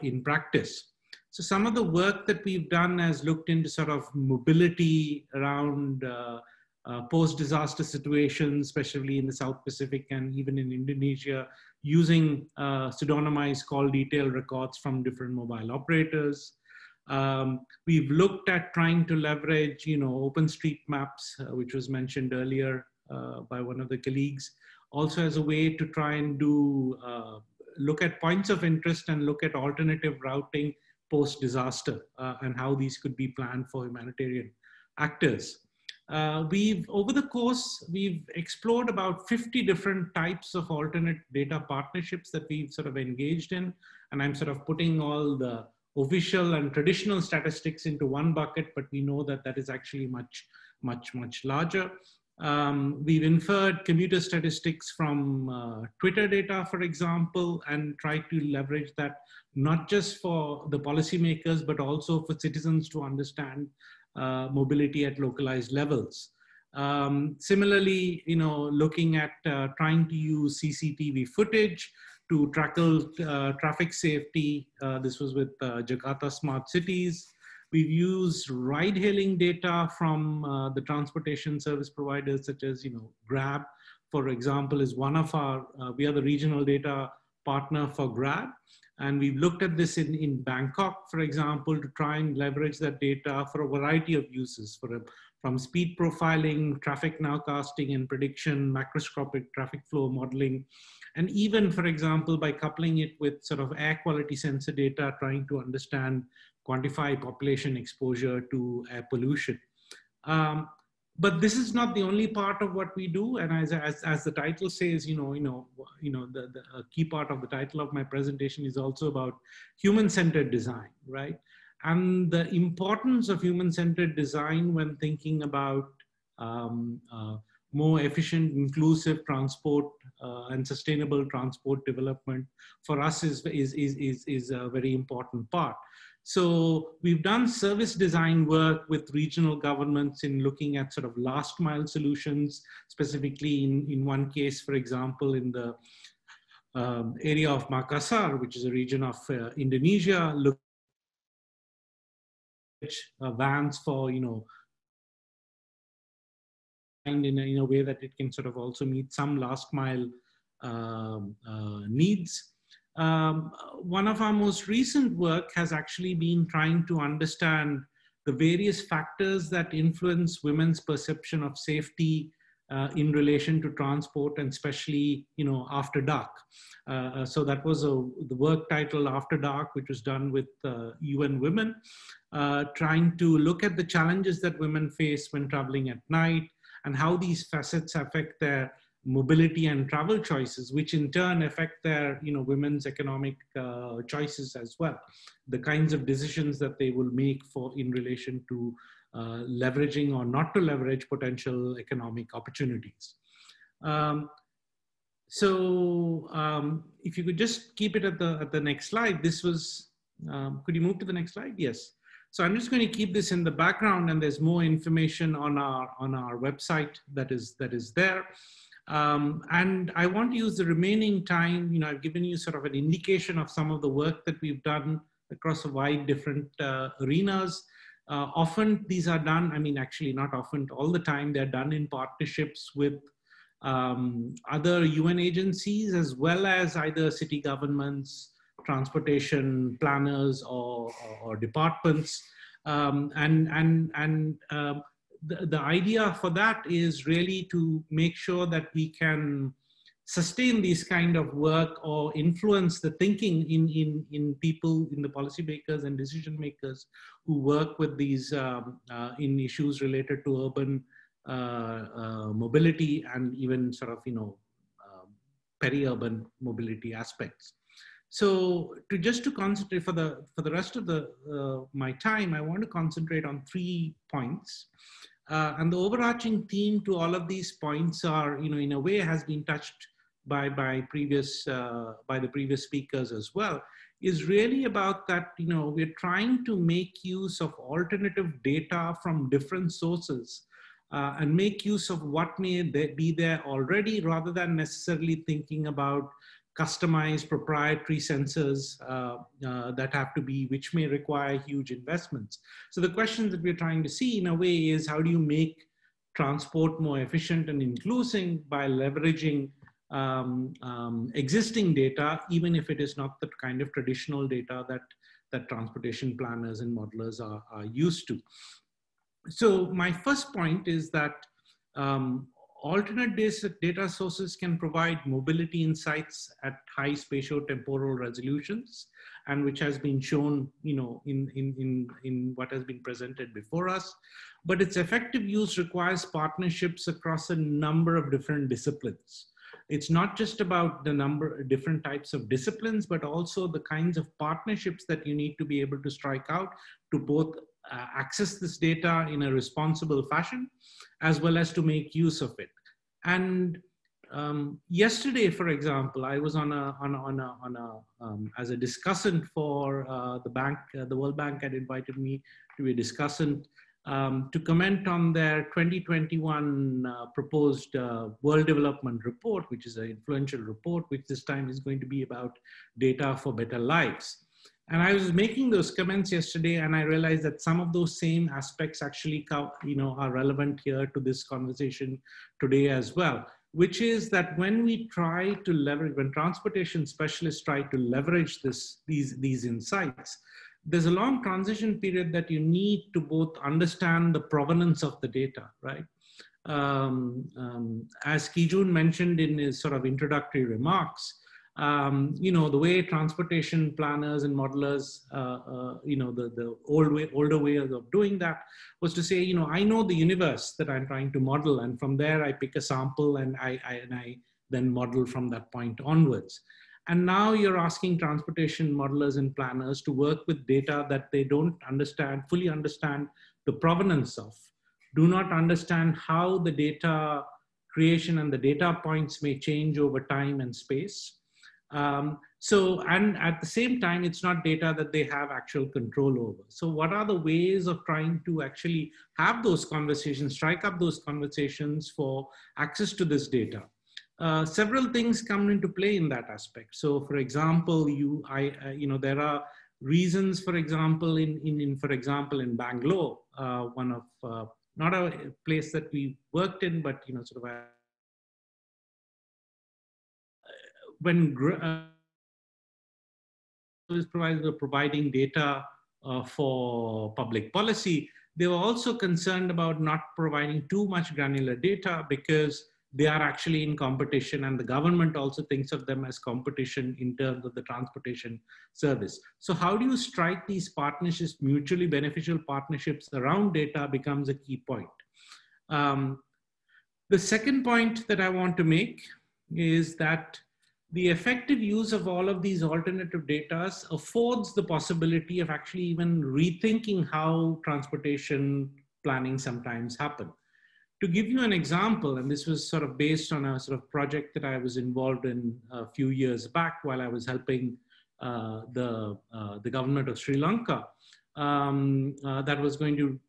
in practice. So some of the work that we've done has looked into sort of mobility around post-disaster situations, especially in the South Pacific and even in Indonesia, using pseudonymized call detail records from different mobile operators. We've looked at trying to leverage, OpenStreetMaps, which was mentioned earlier by one of the colleagues, also as a way to try and do, look at points of interest and look at alternative routing post-disaster and how these could be planned for humanitarian actors. Over the course, we've explored about 50 different types of alternate data partnerships that we've sort of engaged in. And I'm sort of putting all the official and traditional statistics into one bucket, but we know that that is actually much, much, much larger. We've inferred commuter statistics from Twitter data, for example, and tried to leverage that not just for the policymakers, but also for citizens to understand mobility at localized levels. Similarly, looking at trying to use CCTV footage to tackle traffic safety. This was with Jakarta Smart Cities. We've used ride-hailing data from the transportation service providers, such as Grab, for example, is one of our, we are the regional data partner for Grab. And we've looked at this in Bangkok, for example, to try and leverage that data for a variety of uses, from speed profiling, traffic nowcasting and prediction, macroscopic traffic flow modeling, and even, for example, by coupling it with sort of air quality sensor data, trying to understand, quantify population exposure to air pollution. But this is not the only part of what we do, and as the title says, the key part of the title of my presentation is also about human-centered design, right? And the importance of human-centered design when thinking about more efficient, inclusive transport and sustainable transport development for us is a very important part. So we've done service design work with regional governments in looking at sort of last mile solutions, specifically in one case, for example, in the area of Makassar, which is a region of Indonesia, looking at vans for, and in a way that it can sort of also meet some last mile needs. One of our most recent work has actually been trying to understand the various factors that influence women's perception of safety in relation to transport, and especially, after dark. So that was the work titled After Dark, which was done with UN Women, trying to look at the challenges that women face when traveling at night and how these facets affect their mobility and travel choices, which in turn affect their, women's economic choices as well. The kinds of decisions that they will make in relation to leveraging or not to leverage potential economic opportunities. If you could just keep it at the next slide. This was, could you move to the next slide? Yes. So I'm just going to keep this in the background, and there's more information on our website that is there. And I want to use the remaining time, I've given you sort of an indication of some of the work that we've done across a wide different arenas. Often these are done, I mean, actually not often, all the time, they're done in partnerships with other UN agencies, as well as either city governments, transportation planners or departments, and the idea for that is really to make sure that we can sustain these kind of work or influence the thinking in people, in the policymakers and decision makers who work with these in issues related to urban mobility and even sort of peri-urban mobility aspects. So just to concentrate for the rest of my time, I want to concentrate on 3 points. And the overarching theme to all of these points are, in a way has been touched by the previous speakers as well, is really about that, we're trying to make use of alternative data from different sources and make use of what may be there already, rather than necessarily thinking about customized proprietary sensors that have to be, which may require huge investments. So the question that we're trying to see in a way is, how do you make transport more efficient and inclusive by leveraging existing data, even if it is not the kind of traditional data that transportation planners and modelers are used to. So my first point is that alternate data sources can provide mobility insights at high spatiotemporal resolutions, and which has been shown, in what has been presented before us. But its effective use requires partnerships across a number of different disciplines. It's not just about the number different types of disciplines, but also the kinds of partnerships that you need to be able to strike out to both access this data in a responsible fashion, as well as to make use of it. And yesterday, for example, I was as a discussant for the World Bank had invited me to be a discussant to comment on their 2021 proposed World Development Report, which is an influential report, which this time is going to be about data for better lives. And I was making those comments yesterday, and I realized that some of those same aspects actually, you know, are relevant here to this conversation today as well, which is that when we try to leverage, when transportation specialists try to leverage these insights, there's a long transition period that you need to both understand the provenance of the data, right? As Ki-Joon mentioned in his sort of introductory remarks, you know, the way transportation planners and modelers, you know, the older ways of doing that was to say, you know, I know the universe that I'm trying to model, and from there I pick a sample and I then model from that point onwards. And now you're asking transportation modelers and planners to work with data that they don't understand, fully understand the provenance of, do not understand how the data creation and the data points may change over time and space. So, and at the same time, it's not data that they have actual control over. So what are the ways of trying to actually have those conversations, strike up those conversations for access to this data? Several things come into play in that aspect. So for example, you know, there are reasons, for example, in Bangalore, one of, not a place that we worked in, but, you know, sort of, when service providers were providing data for public policy, they were also concerned about not providing too much granular data because they are actually in competition, and the government also thinks of them as competition in terms of the transportation service. So how do you strike these partnerships, mutually beneficial partnerships around data becomes a key point. The second point that I want to make is that the effective use of all of these alternative data affords the possibility of actually even rethinking how transportation planning sometimes happens. To give you an example, and this was sort of based on a sort of project that I was involved in a few years back while I was helping the government of Sri Lanka, that was going to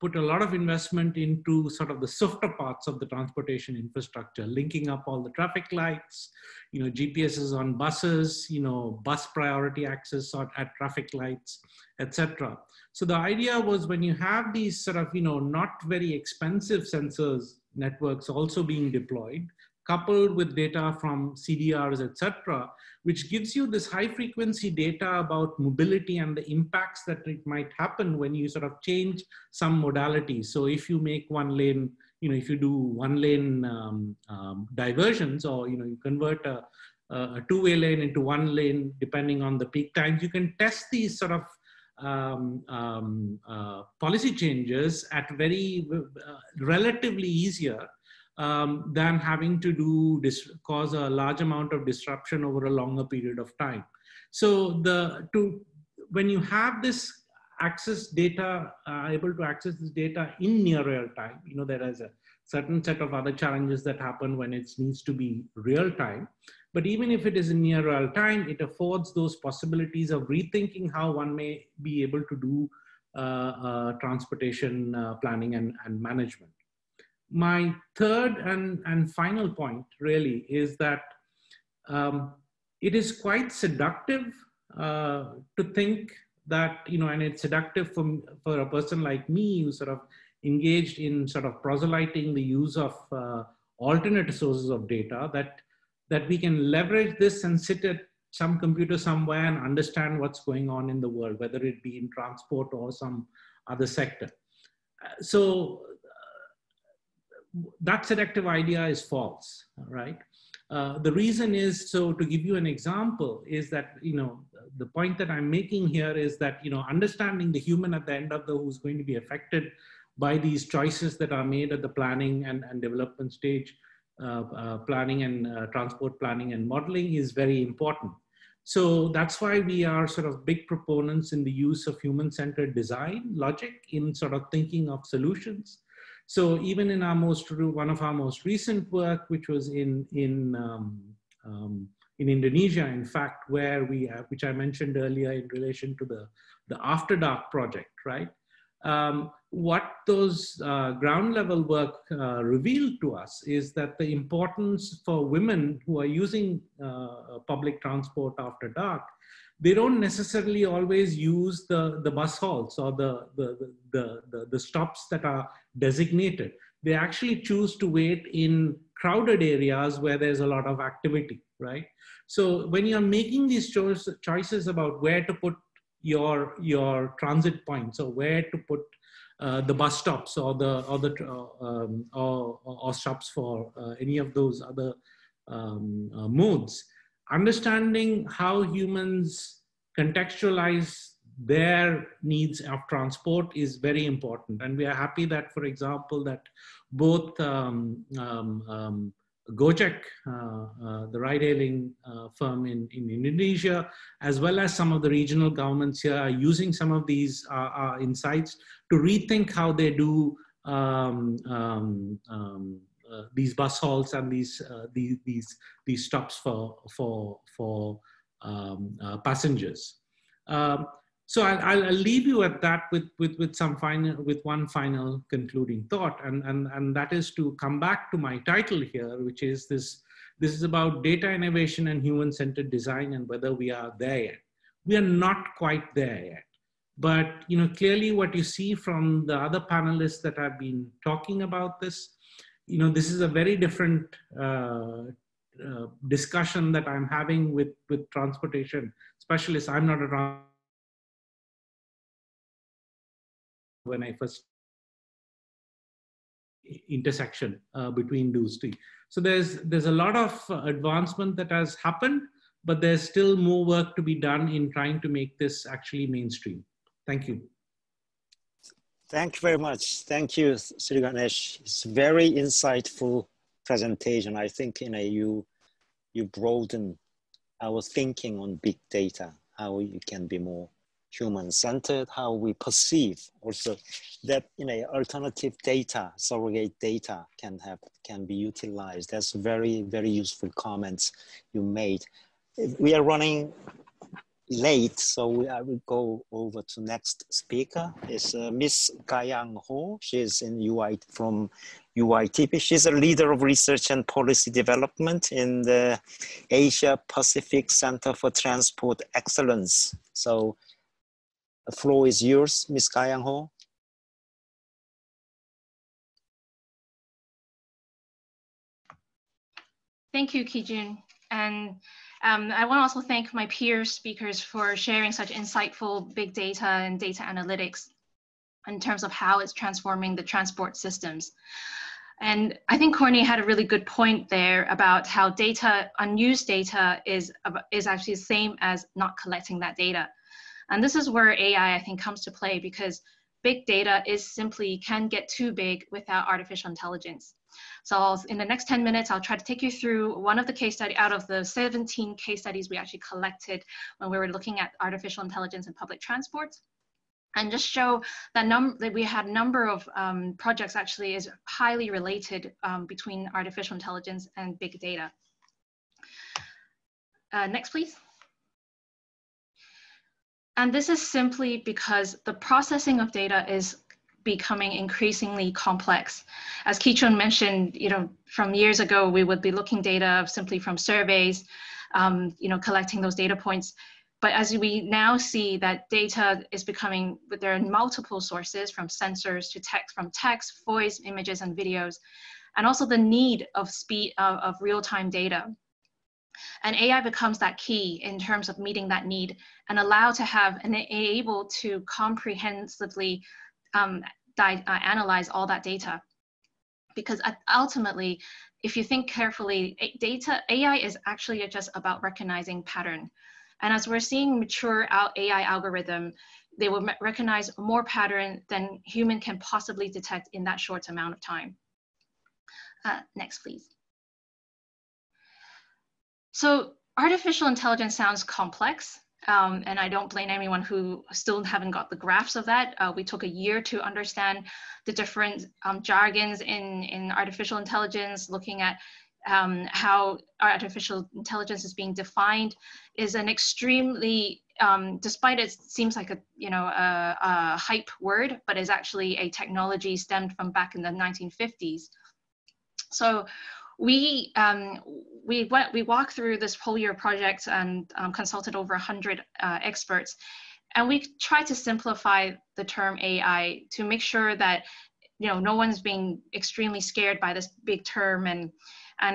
put a lot of investment into sort of the softer parts of the transportation infrastructure, linking up all the traffic lights, you know, GPSs on buses, you know, bus priority access at traffic lights, etc. So the idea was when you have these sort of, you know, not very expensive sensors networks also being deployed, coupled with data from CDRs, etc., which gives you this high frequency data about mobility and the impacts that it might happen when you sort of change some modalities. So if you make one lane, you know, if you do one lane diversions, or, you know, you convert a two-way lane into one lane, depending on the peak times, you can test these sort of policy changes at very relatively easier than having to cause a large amount of disruption over a longer period of time. So when you have this access data, able to access this data in near real time, you know, there is a certain set of other challenges that happen when it needs to be real time. But even if it is in near real time, it affords those possibilities of rethinking how one may be able to do transportation planning and management. My third and final point really is that it is quite seductive to think that, you know, and it's seductive for a person like me who sort of engaged in sort of proselyting the use of alternate sources of data, that we can leverage this and sit at some computer somewhere and understand what's going on in the world, whether it be in transport or some other sector. So that seductive idea is false, right? The reason is, so to give you an example, is that, you know, the point that I'm making here is that, you know, understanding the human at the end of the who's going to be affected by these choices that are made at the planning and development stage, planning and transport planning and modeling is very important. So that's why we are sort of big proponents in the use of human-centered design logic in sort of thinking of solutions. So even in our one of our most recent work, which was in Indonesia, in fact, where we have, which I mentioned earlier in relation to the After Dark project, right? what those ground level work revealed to us is that the importance for women who are using public transport after dark, they don't necessarily always use the bus halts or the stops that are designated. They actually choose to wait in crowded areas where there's a lot of activity, right? So when you're making these choices about where to put your transit points or where to put the bus stops or stops for any of those other modes, understanding how humans contextualize their needs of transport is very important. And we are happy that, for example, that both Gojek, the ride-hailing firm in Indonesia, as well as some of the regional governments here are using some of these insights to rethink how they do these bus halts and these stops for passengers. So I'll leave you at that with one final concluding thought, and that is to come back to my title here, which is this is about data innovation and human-centered design and whether we are there yet. We are not quite there yet, but you know, clearly what you see from the other panelists that have been talking about this, you know, this is a very different discussion that I'm having with transportation specialists. I'm not around when I first intersection between those two. So there's a lot of advancement that has happened, but there's still more work to be done in trying to make this actually mainstream. Thank you. Thank you very much. Thank you, Sri Ganesh. It's a very insightful presentation. I think you broaden our thinking on big data, how you can be more human-centered, how we perceive also that alternative data, surrogate data can be utilized. That's very, very useful comments you made. We are running late, so I will go over to next speaker. It's Miss Gayang Ho. She's from UITP. She's a leader of research and policy development in the Asia Pacific Center for Transport Excellence. So the floor is yours, Ms. Gayang Ho. Thank you, Ki-Joon. And I want to also thank my peer speakers for sharing such insightful big data and data analytics in terms of how it's transforming the transport systems. And I think Cornie had a really good point there about how data, unused data is actually the same as not collecting that data. And this is where AI, I think, comes to play, because big data can get too big without artificial intelligence. So in the next 10 minutes, I'll try to take you through one of the case studies out of the 17 case studies we actually collected when we were looking at artificial intelligence in public transport, and just show that, we had a number of projects actually is highly related between artificial intelligence and big data. Next, please. And this is simply because the processing of data is becoming increasingly complex. As Ki-Joon mentioned, from years ago, we would be looking data simply from surveys, collecting those data points. But as we now see that data is becoming, there are multiple sources, from sensors to text, from text, voice, images, and videos, and also the need of speed of real-time data. And AI becomes that key in terms of meeting that need and able to comprehensively analyze all that data. Because ultimately, if you think carefully, AI is actually just about recognizing pattern. And as we're seeing mature AI algorithm, they will recognize more pattern than human can possibly detect in that short amount of time. Next, please. So artificial intelligence sounds complex, and I don't blame anyone who still haven't got the graphs of that. We took a year to understand the different jargons in artificial intelligence, looking at how artificial intelligence is being defined is an extremely, despite it seems like a hype word, but is actually a technology stemmed from back in the 1950s. So we walked through this whole year project and consulted over 100 experts, and we tried to simplify the term AI to make sure that no one's being extremely scared by this big term, and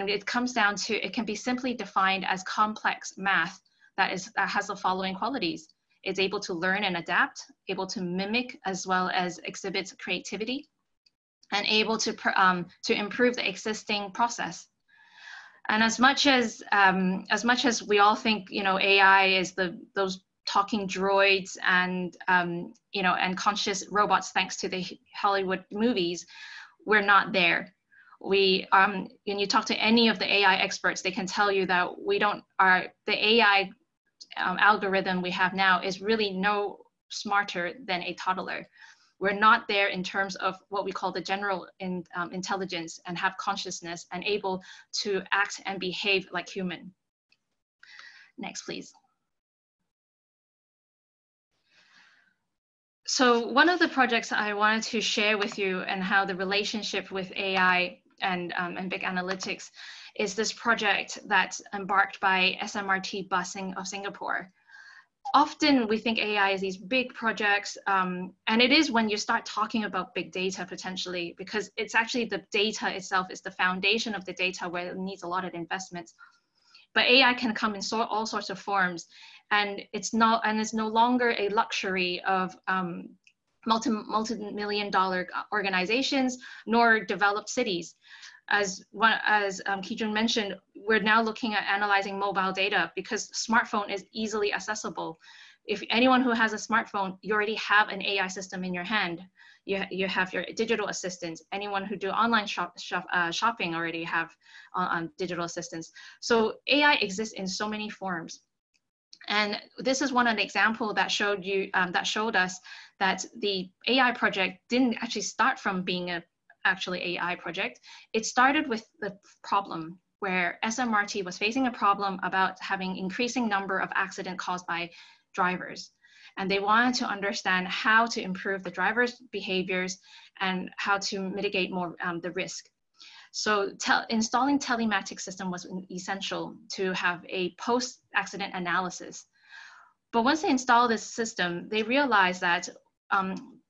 it comes down to it can be simply defined as complex math that has the following qualities. It's able to learn and adapt, able to mimic as well as exhibits creativity, and able to improve the existing process. And as much as we all think AI is those talking droids and conscious robots, thanks to the Hollywood movies, we're not there. When you talk to any of the AI experts, they can tell you that the AI algorithm we have now is really no smarter than a toddler. We're not there in terms of what we call the general intelligence and have consciousness and able to act and behave like human. Next, please. So one of the projects I wanted to share with you and how the relationship with AI and big analytics is this project that's embarked by SMRT busing of Singapore. Often we think AI is these big projects, and it is when you start talking about big data potentially, because it's actually the data itself is the foundation of the data where it needs a lot of investments. But AI can come in all sorts of forms, and it's no longer a luxury of multi-million-dollar organizations nor developed cities. As Ki-Joon mentioned, we're now looking at analyzing mobile data because smartphone is easily accessible. If anyone who has a smartphone, you already have an AI system in your hand. You have your digital assistants. Anyone who do online shopping already have digital assistants. So AI exists in so many forms. And this is one example that showed us that the AI project didn't actually start from being actually AI project. It started with the problem where SMRT was facing a problem about having increasing number of accidents caused by drivers. And they wanted to understand how to improve the drivers' behaviors and how to mitigate more the risk. So installing telematics system was essential to have a post-accident analysis. But once they installed this system, they realized that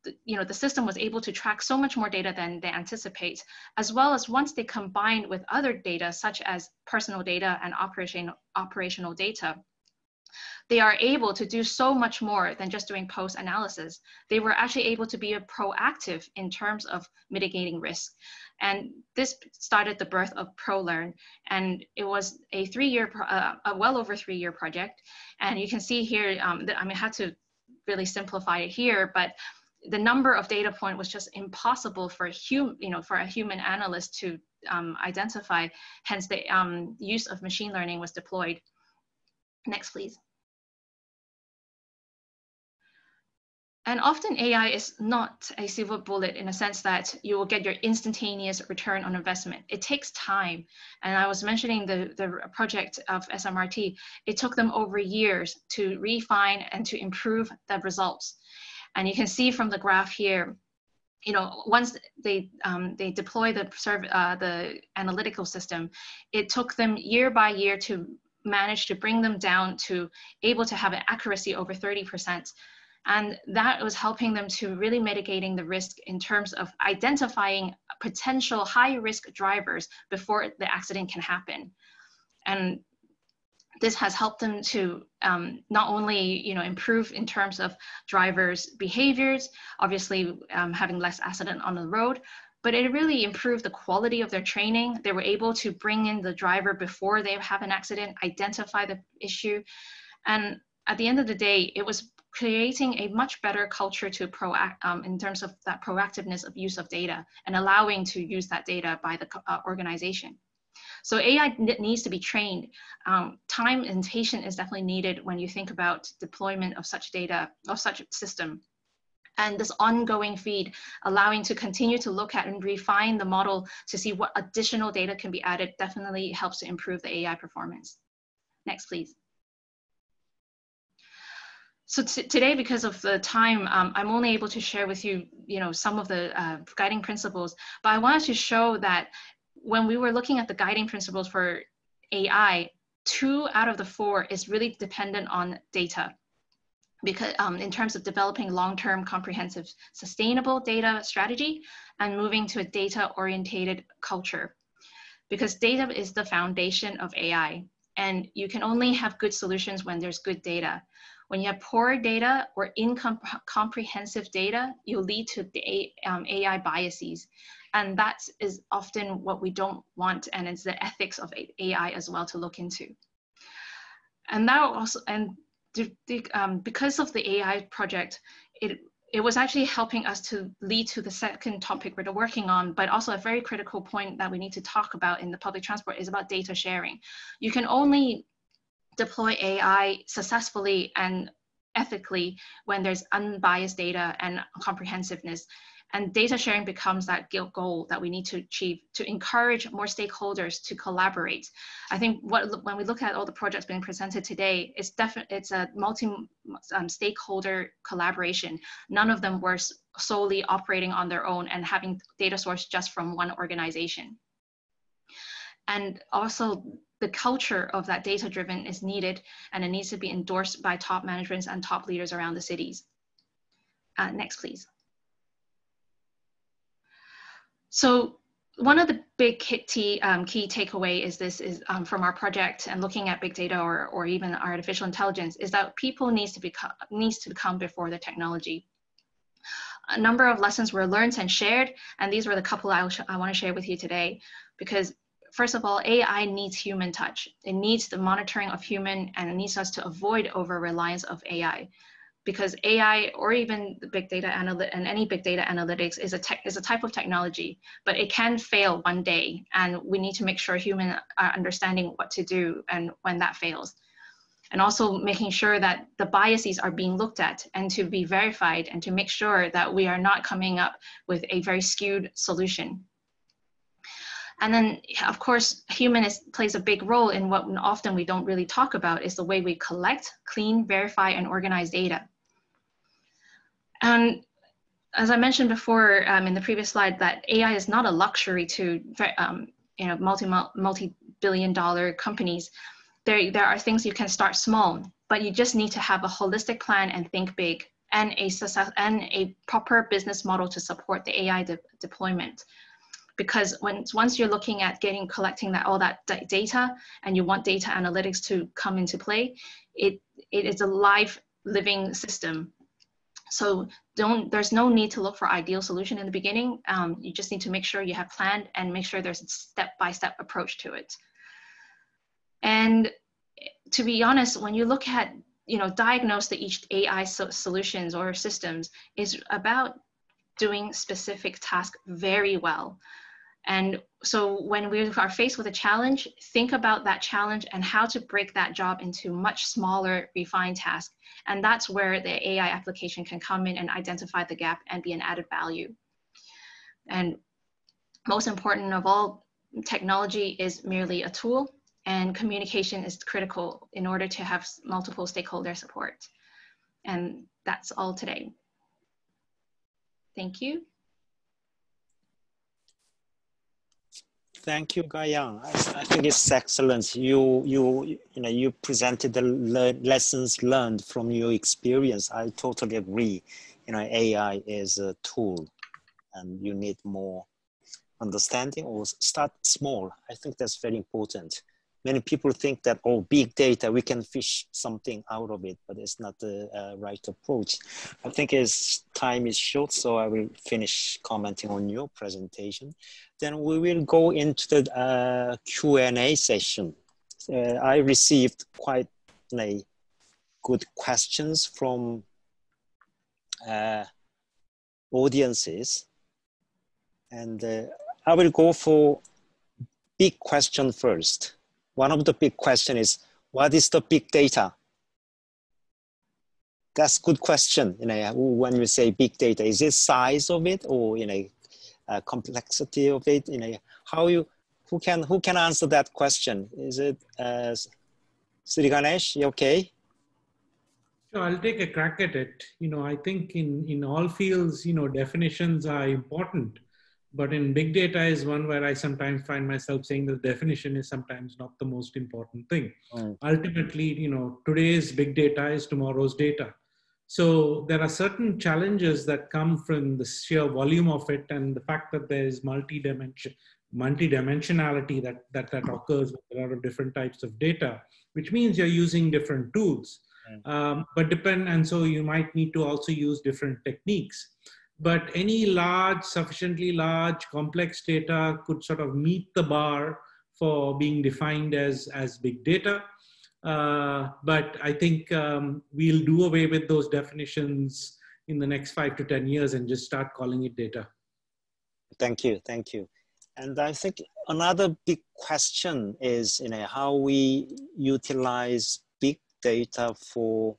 the system was able to track so much more data than they anticipate, as well as once they combined with other data, such as personal data and operational data, they are able to do so much more than just doing post-analysis. They were actually able to be proactive in terms of mitigating risk. And this started the birth of ProLearn, and it was a well over three-year project. And you can see here, I had to really simplify it here, but the number of data points was just impossible for a human analyst to identify. Hence, the use of machine learning was deployed. Next, please. And often AI is not a silver bullet in a sense that you will get your instantaneous return on investment. It takes time. And I was mentioning the project of SMRT. It took them over years to refine and to improve the results. And you can see from the graph here, once they deploy the analytical system, it took them year by year to manage to bring them down to able to have an accuracy over 30%. And that was helping them to really mitigating the risk in terms of identifying potential high-risk drivers before the accident can happen. And this has helped them to not only improve in terms of drivers' behaviors, obviously having less accident on the road, but it really improved the quality of their training. They were able to bring in the driver before they have an accident, identify the issue. And at the end of the day, it was creating a much better culture to in terms of that proactiveness of use of data and allowing to use that data by the organization. So AI needs to be trained. Time and patience is definitely needed when you think about deployment of such data, of such system. and this ongoing feed allowing to continue to look at and refine the model to see what additional data can be added definitely helps to improve the AI performance. Next, please. So today, because of the time, I'm only able to share with you, some of the guiding principles, but I wanted to show that when we were looking at the guiding principles for AI, 2 out of the 4 is really dependent on data. Because in terms of developing long-term comprehensive sustainable data strategy and moving to a data-orientated culture. Because data is the foundation of AI, and you can only have good solutions when there's good data. When you have poor data or incomprehensive data, you'll lead to the AI biases. And that is often what we don't want, and it's the ethics of AI as well to look into. And that also, because of the AI project, it was actually helping us to lead to the second topic we're working on, but also a very critical point that we need to talk about in the public transport is about data sharing. You can only deploy AI successfully and ethically when there's unbiased data and comprehensiveness. And data sharing becomes that goal that we need to achieve to encourage more stakeholders to collaborate. I think when we look at all the projects being presented today, it's a multi-stakeholder collaboration. None of them were solely operating on their own and having data source just from one organization. And also, the culture of that data-driven is needed, and it needs to be endorsed by top managements and top leaders around the cities. Next, please. So one of the big key takeaway is from our project and looking at big data or even artificial intelligence is that people needs to come before the technology. A number of lessons were learned and shared, and these were the couple I want to share with you today, because first of all, AI needs human touch. It needs the monitoring of human, and it needs us to avoid over-reliance of AI, because AI or even the big data and any big data analytics is a type of technology, but it can fail one day, and we need to make sure humans are understanding what to do and when that fails. And also making sure that the biases are being looked at and to be verified and to make sure that we are not coming up with a very skewed solution. And then, of course, humanist plays a big role in what often we don't really talk about is the way we collect, clean, verify, and organize data. And as I mentioned before in the previous slide, that AI is not a luxury to multi-billion-dollar companies. There are things you can start small, but you just need to have a holistic plan and think big, and a proper business model to support the AI deployment. Because once you're looking at collecting all that data, and you want data analytics to come into play, it is a live living system. So there's no need to look for ideal solution in the beginning. You just need to make sure you have planned and make sure there's a step-by-step approach to it. And to be honest, when you look at diagnose each AI solutions or systems, it's about doing specific tasks very well. And so when we are faced with a challenge, think about that challenge and how to break that job into much smaller, refined tasks. And that's where the AI application can come in and identify the gap and be an added value. And most important of all, technology is merely a tool, and communication is critical in order to have multiple stakeholder support. And that's all today. Thank you. Thank you, Gayang. I think it's excellent. You presented the lessons learned from your experience. I totally agree. AI is a tool, and you need more understanding or start small. I think that's very important. Many people think that, oh, big data, we can fish something out of it, but it's not the right approach. I think as time is short, so I will finish commenting on your presentation. Then we will go into the Q&A session. I received quite good questions from audiences. And I will go for big question first. One of the big questions is, what is the big data? That's a good question. You know, when you say big data, is it size of it or complexity of it? You know, how you who can answer that question? Is it Sri Ganesh? You okay? Sure, I'll take a crack at it. You know, I think in all fields, you know, definitions are important, but in big data is one where I sometimes find myself saying the definition is sometimes not the most important thing. Right. Ultimately, you know, today's big data is tomorrow's data. So there are certain challenges that come from the sheer volume of it and the fact that there is multidimensionality that occurs with a lot of different types of data, which means you're using different tools. Right. And so you might need to also use different techniques. But any large, sufficiently large, complex data could sort of meet the bar for being defined as big data. But I think we'll do away with those definitions in the next 5 to 10 years and just start calling it data. Thank you. Thank you. And I think another big question is, you know, how we utilize big data for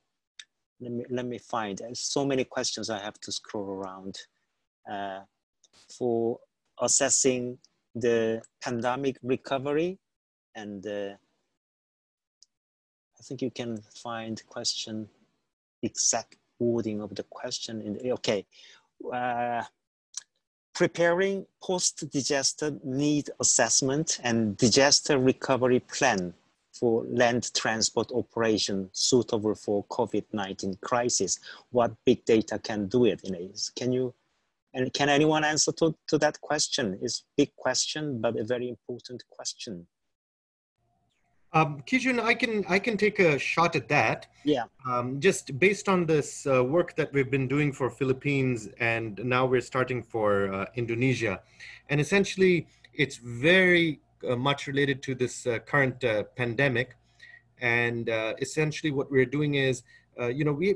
let me find so many questions I have to scroll around for assessing the pandemic recovery. And I think you can find question, exact wording of the question. Preparing post-disaster need assessment and disaster recovery plan for land transport operation suitable for COVID-19 crisis. What big data can do it? You know, can anyone answer to that question? It's a big question, but a very important question. Ki-Joon, I can take a shot at that. Yeah. Just based on this work that we've been doing for Philippines, and now we're starting for Indonesia. And essentially, it's very much related to this current pandemic, and essentially what we're doing is, you know, the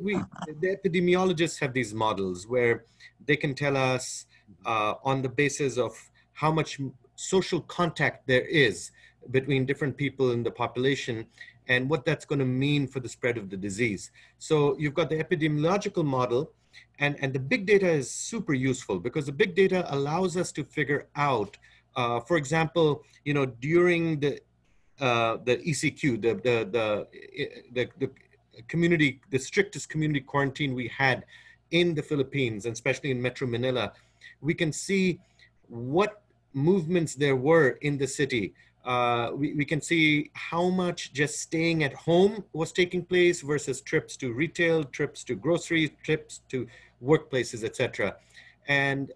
epidemiologists have these models where they can tell us on the basis of how much social contact there is between different people in the population and what that's going to mean for the spread of the disease. So you've got the epidemiological model, and the big data is super useful because the big data allows us to figure out, for example, you know, during the ECQ, the strictest community quarantine we had in the Philippines, and especially in Metro Manila, we can see what movements there were in the city. We can see how much just staying at home was taking place versus trips to retail, trips to groceries, trips to workplaces, etc. And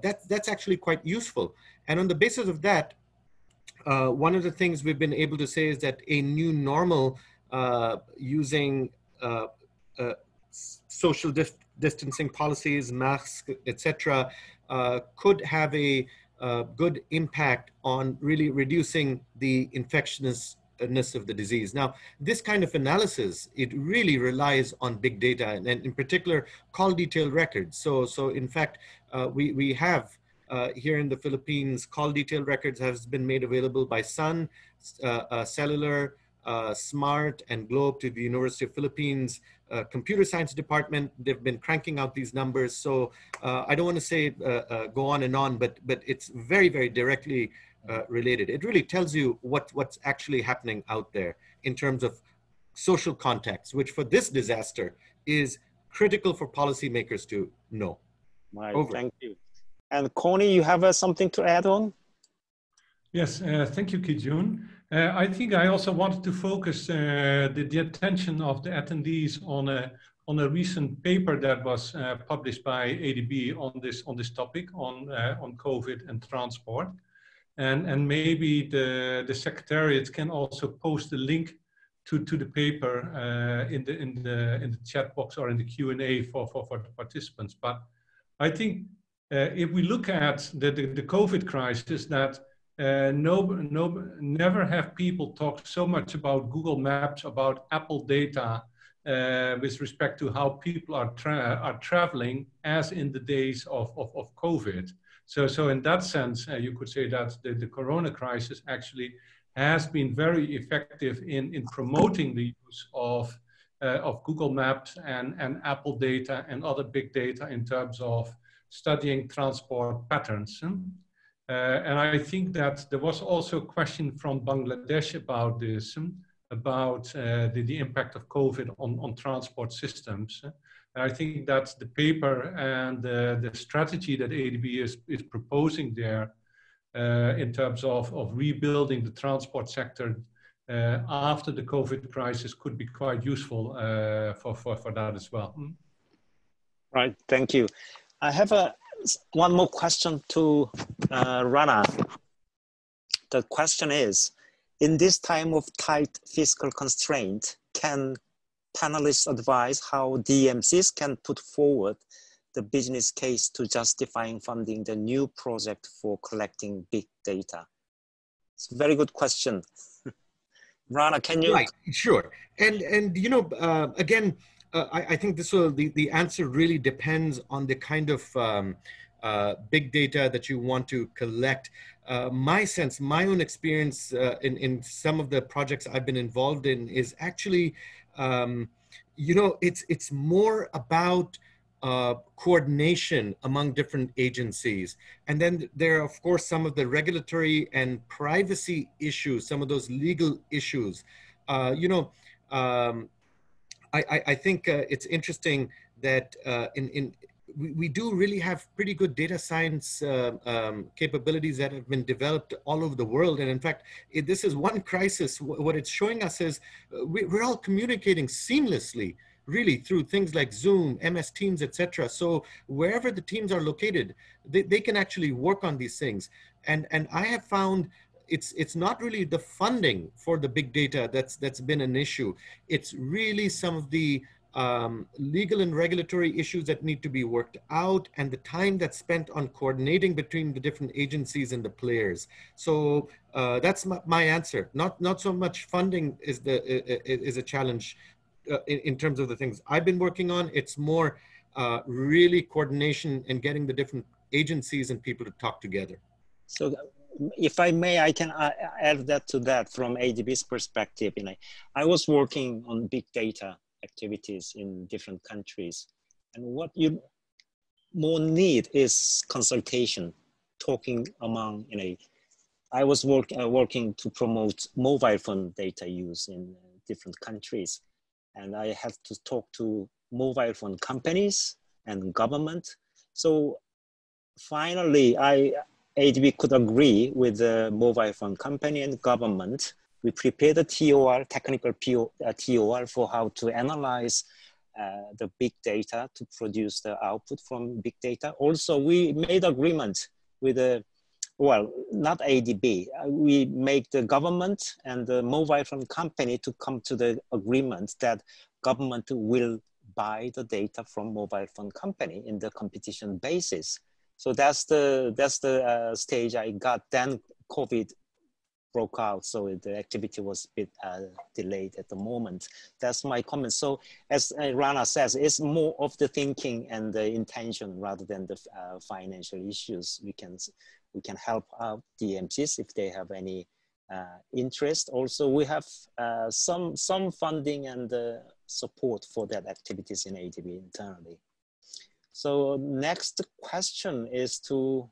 that's actually quite useful. And on the basis of that, one of the things we've been able to say is that a new normal using social distancing policies, masks, etc., could have a good impact on really reducing the infectiousness of the disease. Now, this kind of analysis, it really relies on big data, and in particular, call detail records. So in fact, we have here in the Philippines, call detail records has been made available by Sun, Cellular, Smart, and Globe to the University of Philippines Computer Science Department. They've been cranking out these numbers. So I don't want to say go on and on, but it's very, very directly related. It really tells you what's actually happening out there in terms of social context, which for this disaster is critical for policymakers to know. Right, thank you. And Cornie, you have something to add on? Yes, thank you, Ki-Joon. I think I also wanted to focus the attention of the attendees on a recent paper that was published by ADB on this topic on COVID and transport, and maybe the secretariat can also post a link to the paper in the chat box or in the Q&A for the participants. But I think, if we look at the COVID crisis, that never have people talked so much about Google Maps, about Apple data, with respect to how people are traveling as in the days of COVID. So in that sense, you could say that the corona crisis actually has been very effective in promoting the use of of Google Maps and Apple data and other big data in terms of studying transport patterns. And I think that there was also a question from Bangladesh about this, about the impact of COVID on transport systems. And I think that the paper and the strategy that ADB is proposing there in terms of rebuilding the transport sector after the COVID crisis could be quite useful for that as well. Right, thank you. I have one more question to Rana. The question is, in this time of tight fiscal constraint, can panelists advise how DMCs can put forward the business case to justifying funding the new project for collecting big data? It's a very good question. Rana, can you? Right, sure. And you know, again, I think this will, the answer really depends on the kind of big data that you want to collect. My sense, my own experience in some of the projects I've been involved in is actually, you know, it's more about coordination among different agencies. And then there are, of course, some of the regulatory and privacy issues, some of those legal issues. You know, I think it's interesting that we do really have pretty good data science capabilities that have been developed all over the world. And in fact, this is one crisis. What it's showing us is we're all communicating seamlessly, really, through things like Zoom, MS Teams, etc. So wherever the teams are located, they can actually work on these things. And I have found it's not really the funding for the big data that's been an issue. It's really some of the legal and regulatory issues that need to be worked out, and the time that's spent on coordinating between the different agencies and the players. So that's my answer. Not so much funding is a challenge in terms of the things I've been working on. It's more really coordination and getting the different agencies and people to talk together. So if I may, I can add that to that from ADB's perspective. You know, I was working on big data activities in different countries, and what you more need is consultation, talking among, you know, I was working to promote mobile phone data use in different countries, and I had to talk to mobile phone companies and government. So finally, ADB could agree with the mobile phone company and government. We prepared a TOR, technical TOR, for how to analyze the big data to produce the output from big data. Also, we made agreement with the, well, not ADB. We make the government and the mobile phone company to come to the agreement that government will buy the data from mobile phone company in the competition basis. So that's the stage I got. Then COVID broke out, so the activity was a bit delayed at the moment. That's my comment. So as Rana says, it's more of the thinking and the intention rather than the financial issues. We can help out DMCs if they have any interest. Also, we have some funding and support for that activities in ADB internally. So next question is to,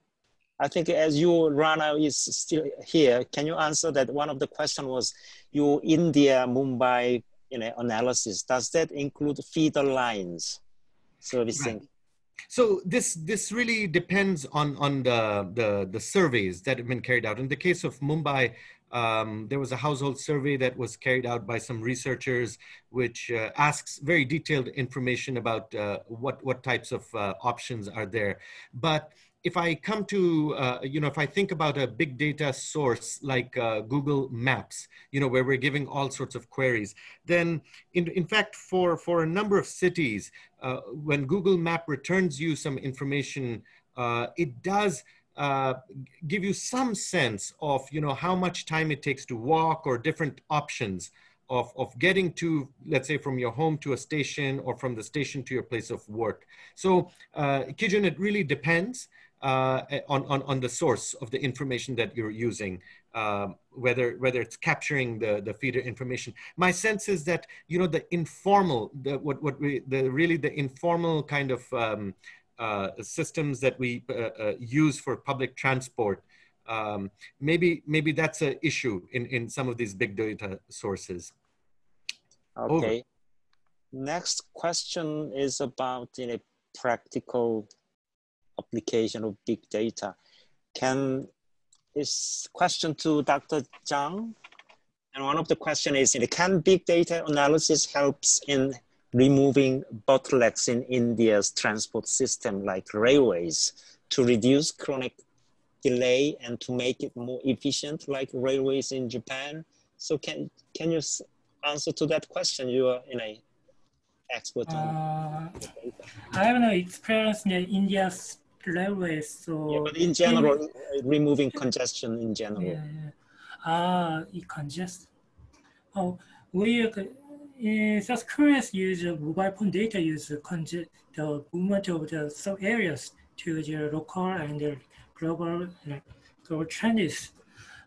I think as you, Rana, is still here, can you answer that? One of the questions was your India, Mumbai, you know, analysis. Does that include feeder lines servicing? Right. So this really depends on the surveys that have been carried out. In the case of Mumbai, there was a household survey that was carried out by some researchers, which asks very detailed information about what types of options are there. But if I come to, you know, if I think about a big data source like Google Maps, you know, where we're giving all sorts of queries, then in fact, for a number of cities, when Google Map returns you some information, it does give you some sense of, you know, how much time it takes to walk or different options of getting to, let's say, from your home to a station or from the station to your place of work. So Ki-Joon, it really depends. on the source of the information that you're using, whether it's capturing the feeder information. My sense is that, you know, the informal, the informal kind of systems that we use for public transport, maybe that's an issue in some of these big data sources. Okay. Over. Next question is about a practical application of big data. It's question to Dr. Jang. And one of the question is, can big data analysis helps in removing bottlenecks in India's transport system like railways to reduce chronic delay and to make it more efficient like railways in Japan? So can you answer to that question? You are expert on data. I have no experience in India's railways, so yeah, but in general, removing congestion in general. We in South Koreans use mobile phone data, use the movement of the sub areas to the local and the global trends.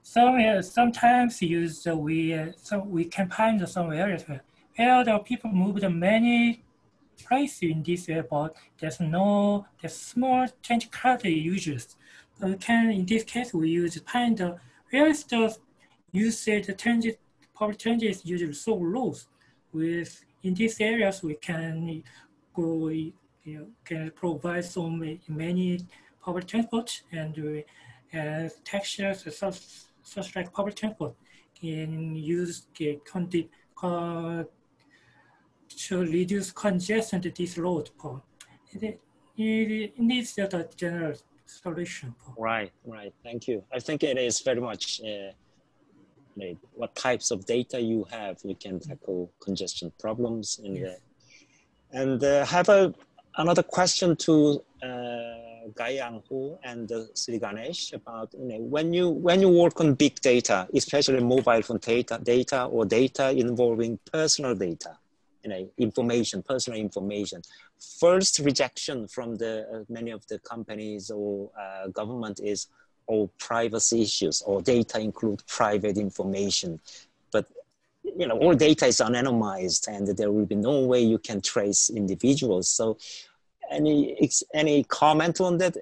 So sometimes use we can find some areas where the people moved many places in this way, but there's no small change card users. So we can, in this case, we use find where is the usage transit public transit is usually so low. With in these areas, we can go can provide so many public transport and taxes such like public transport can use to reduce congestion to this road. It needs a general solution. Right, right. Thank you. I think it is very much what types of data you have. You can tackle congestion problems in there. And have another question to Gayang Ho and Sri Ganesh about when you work on big data, especially mobile phone data or data involving personal data, information, personal information. First rejection from the many of the companies or government is privacy issues, or data include private information. But all data is anonymized, and there will be no way you can trace individuals. So any comment on that?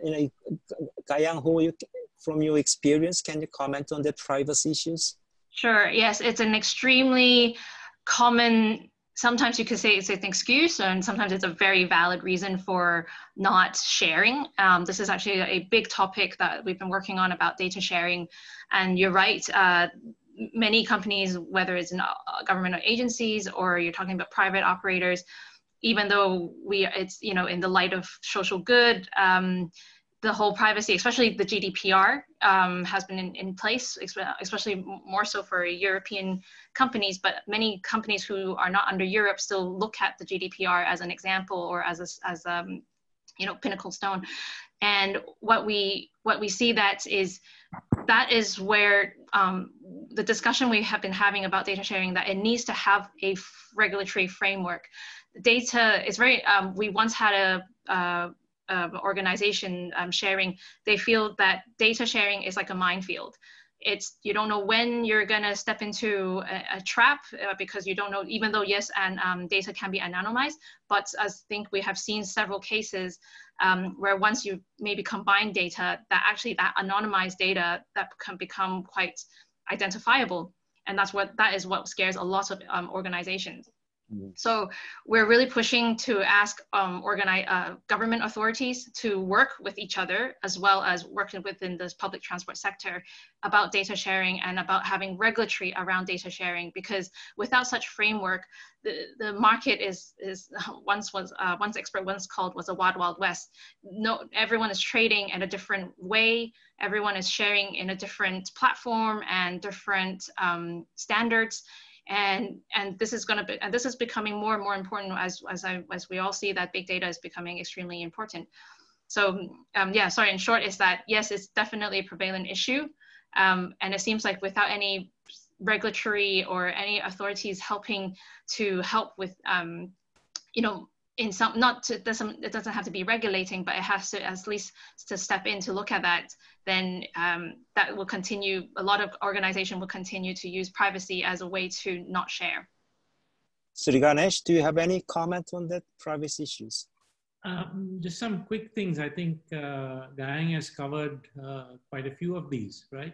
Gayang Ho, from your experience, can you comment on the privacy issues? Sure, yes, it's an extremely common, sometimes you could say it's an excuse, and sometimes it's a very valid reason for not sharing. This is actually a big topic that we've been working on about data sharing. And you're right, many companies, whether it's in government or agencies, or you're talking about private operators, even though it's in the light of social good, the whole privacy, especially the GDPR, has been in place, especially more so for European companies, but many companies who are not under Europe still look at the GDPR as an example or as pinnacle stone. And what we see that is where the discussion we have been having about data sharing, that it needs to have a regulatory framework. Data is very, we once had an organization sharing, they feel that data sharing is like a minefield. You don't know when you're gonna step into a trap because you don't know, even though yes, and data can be anonymized, but I think we have seen several cases where once you maybe combine data, that anonymized data that can become quite identifiable. And that is what scares a lot of organizations. So we're really pushing to ask government authorities to work with each other, as well as working within this public transport sector about data sharing and about having regulatory around data sharing, because without such framework, the market is once expert once called was a wild, wild west. No, everyone is trading in a different way. Everyone is sharing in a different platform and different standards. And this is going to be, and this is becoming more and more important as we all see that big data is becoming extremely important. So yeah, sorry. In short, is that yes, it's definitely a prevalent issue, and it seems like without any regulatory or any authorities helping to help with in some, it doesn't have to be regulating, but it has to at least to step in to look at that, then that will continue, a lot of organizations will continue to use privacy as a way to not share. Sri Ganesh, do you have any comment on that privacy issues? Just some quick things. I think Gayang has covered quite a few of these, right?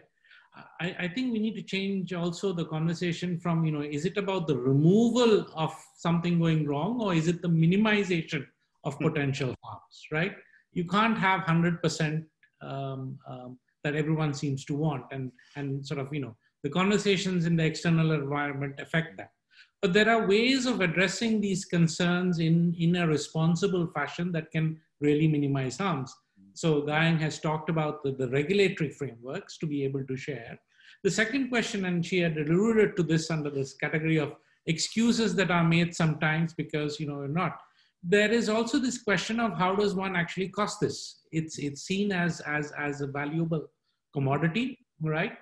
I think we need to change also the conversation from, you know, is it about the removal of something going wrong, or is it the minimization of potential harms, right? You can't have 100% that everyone seems to want, and sort of, you know, the conversations in the external environment affect that. But there are ways of addressing these concerns in a responsible fashion that can really minimize harms. So Gayang has talked about the regulatory frameworks to be able to share. The second question, and she had alluded to this under this category of excuses that are made sometimes because, you know, or not. There is also this question of how does one actually cost this? It's seen as a valuable commodity, right?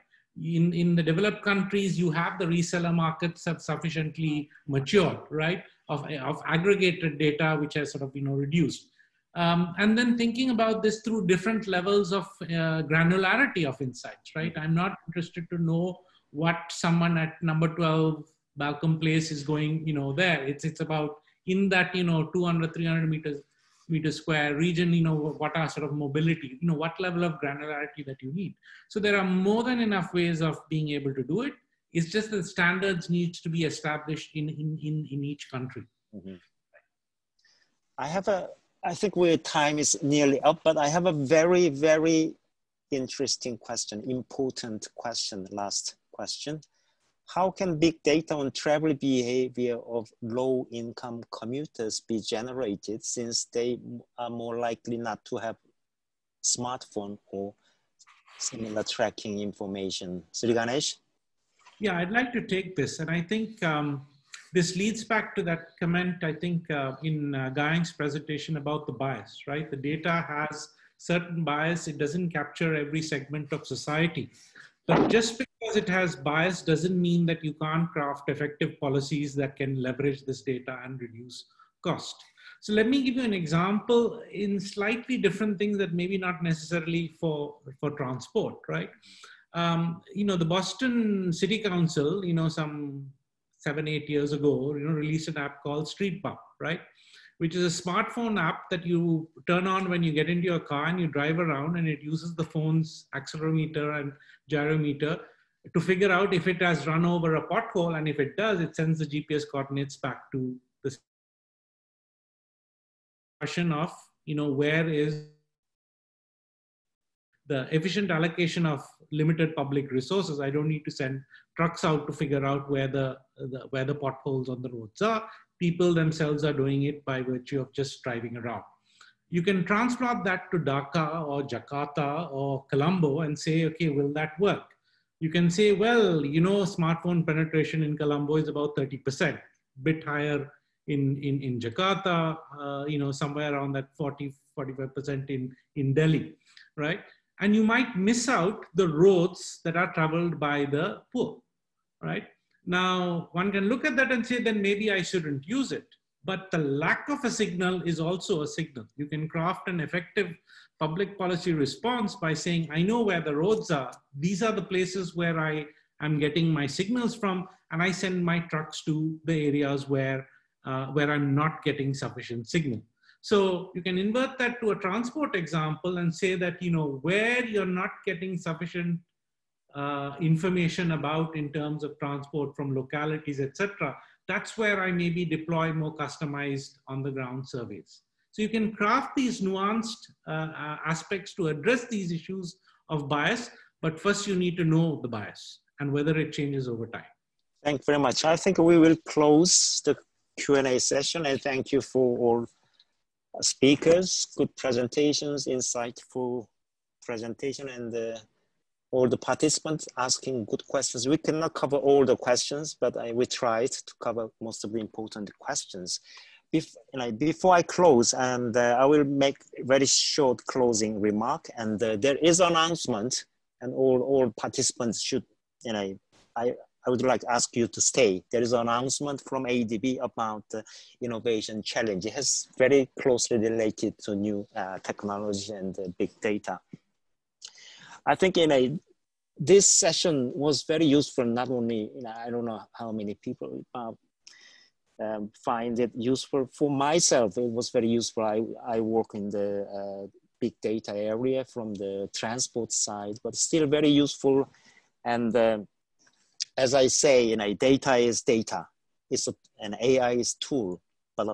In the developed countries, you have the reseller markets have sufficiently matured, right? Of aggregated data, which has sort of, you know, reduced. And then thinking about this through different levels of granularity of insights, right? I'm not interested to know what someone at number 12 Balcom Place is going, you know, there. It's about in that, you know, 200, 300 meter square region, you know, what are sort of mobility, you know, what level of granularity that you need. So there are more than enough ways of being able to do it. It's just the standards needs to be established in each country. Mm-hmm. I think our time is nearly up, but I have a very, very interesting question, important question, last question. How can big data on travel behavior of low-income commuters be generated, since they are more likely not to have smartphone or similar tracking information? Sri Ganesh? Yeah, I'd like to take this, and I think this leads back to that comment, I think, in Gayang's presentation about the bias, right? The data has certain bias. It doesn't capture every segment of society. But just because it has bias doesn't mean that you can't craft effective policies that can leverage this data and reduce cost. So let me give you an example in slightly different things that maybe not necessarily for transport, right? You know, the Boston City Council, you know, some 7-8 years ago, you know, released an app called Street Pump, right? Which is a smartphone app that you turn on when you get into your car and you drive around, and it uses the phone's accelerometer and gyrometer to figure out if it has run over a pothole, and if it does, it sends the GPS coordinates back to the question of, you know, where is the efficient allocation of limited public resources. I don't need to send trucks out to figure out where the potholes on the roads are. People themselves are doing it by virtue of just driving around. You can transplant that to Dhaka or Jakarta or Colombo and say, okay, will that work? You can say, well, you know, smartphone penetration in Colombo is about 30%, bit higher in Jakarta, you know, somewhere around that 40, 45% in Delhi, right? And you might miss out the roads that are traveled by the poor, right? Now, one can look at that and say, then maybe I shouldn't use it. But the lack of a signal is also a signal. You can craft an effective public policy response by saying, I know where the roads are. These are the places where I am getting my signals from, and I send my trucks to the areas where I'm not getting sufficient signal. So you can invert that to a transport example and say that, you know, where you're not getting sufficient information about in terms of transport from localities, etc., that's where I maybe deploy more customized on-the-ground surveys. So you can craft these nuanced aspects to address these issues of bias, but first you need to know the bias and whether it changes over time. Thank you very much. I think we will close the Q&A session, and thank you for all speakers, good presentations, insightful presentation, and all the participants asking good questions. We cannot cover all the questions, but we tried to cover most of the important questions. Before I close, and I will make a very short closing remark, and there is an announcement, and all participants should, you know, I I would like to ask you to stay. There is an announcement from ADB about innovation challenge. It has very closely related to new technology and big data. I think this session was very useful, not only, I don't know how many people find it useful. For myself, it was very useful. I work in the big data area from the transport side, but still very useful. And as I say, data is data. It's an AI is tool, but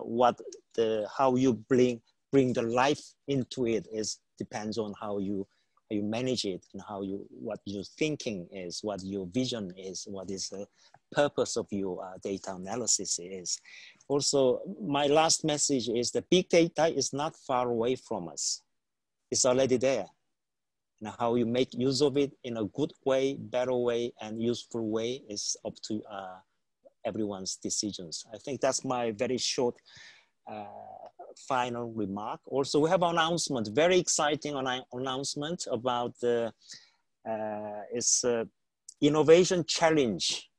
how you bring the life into it depends on how you manage it and what your thinking is, what your vision is, what is the purpose of your data analysis is. Also, my last message is that big data is not far away from us. It's already there. And how you make use of it in a good way, better way, and useful way is up to everyone's decisions. I think that's my very short final remark. Also, we have an announcement, very exciting announcement about the innovation challenge.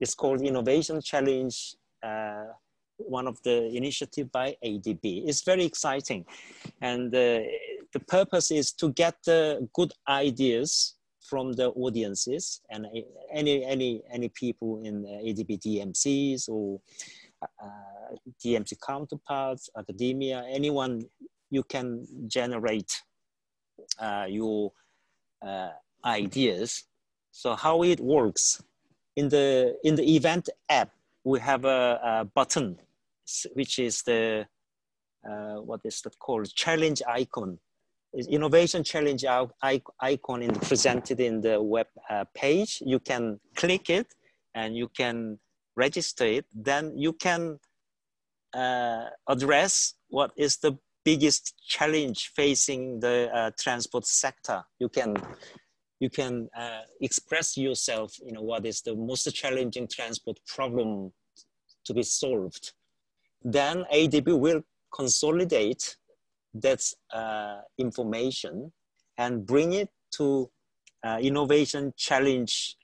It's called Innovation Challenge, one of the initiative by ADB. It's very exciting. And the purpose is to get good ideas from the audiences and any people in ADB DMCs or DMC counterparts, academia, anyone. You can generate your ideas. So how it works, in the event app, we have a button, which is the, what is that called? Challenge icon. It's innovation challenge icon presented in the web page. You can click it and you can register it. Then you can address what is the biggest challenge facing the transport sector. You can express yourself, what is the most challenging transport problem to be solved. Then ADB will consolidate that information and bring it to innovation challenge,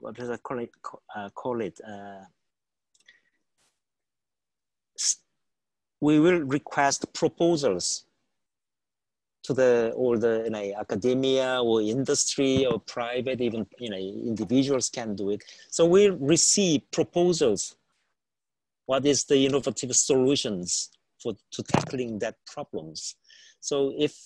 what does I call it? We will request proposals to all the academia or industry or private, even individuals can do it. So we receive proposals. What is the innovative solutions to tackling that problems? So if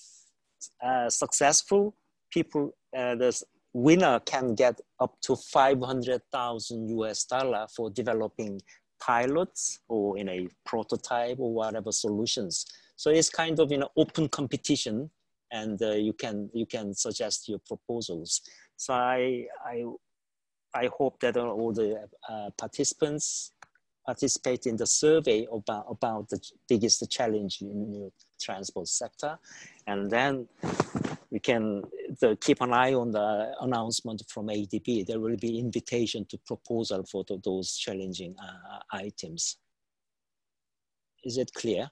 successful, the winner can get up to $500,000 for developing pilots or prototype or whatever solutions. So it's kind of open competition, and you can suggest your proposals. So I hope that all the participants participate in the survey about the biggest challenge in the transport sector, and then we can keep an eye on the announcement from ADB. There will be invitation to proposal for those challenging items. Is it clear?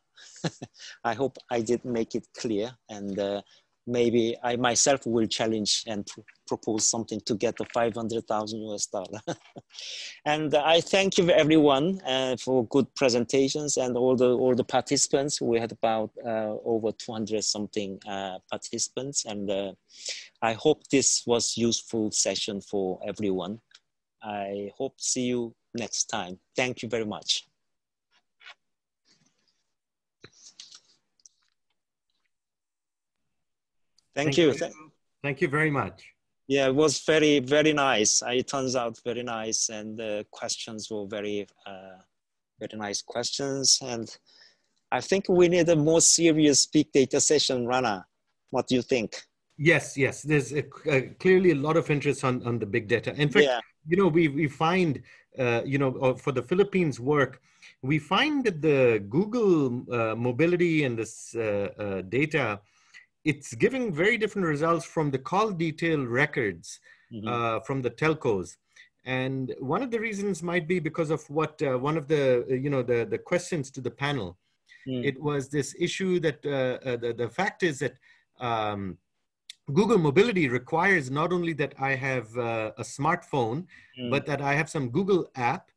I hope I did make it clear, and maybe I myself will challenge and propose something to get the $500,000. And I thank you everyone for good presentations, and all the participants. We had about over 200 something participants, and I hope this was useful session for everyone. I hope see you next time. Thank you very much. Thank you. Thank you very much. Yeah, it was very, very nice. It turns out very nice, and the questions were very, very nice questions. And I think we need a more serious big data session, Rana. What do you think? Yes, yes. There's clearly a lot of interest on the big data. In fact, yeah. We find, for the Philippines work, we find that the Google mobility and this data, it's giving very different results from the call detail records from the telcos. And one of the reasons might be because of what one of the, the questions to the panel. It was this issue that the fact is that Google Mobility requires not only that I have a smartphone, but that I have some Google app,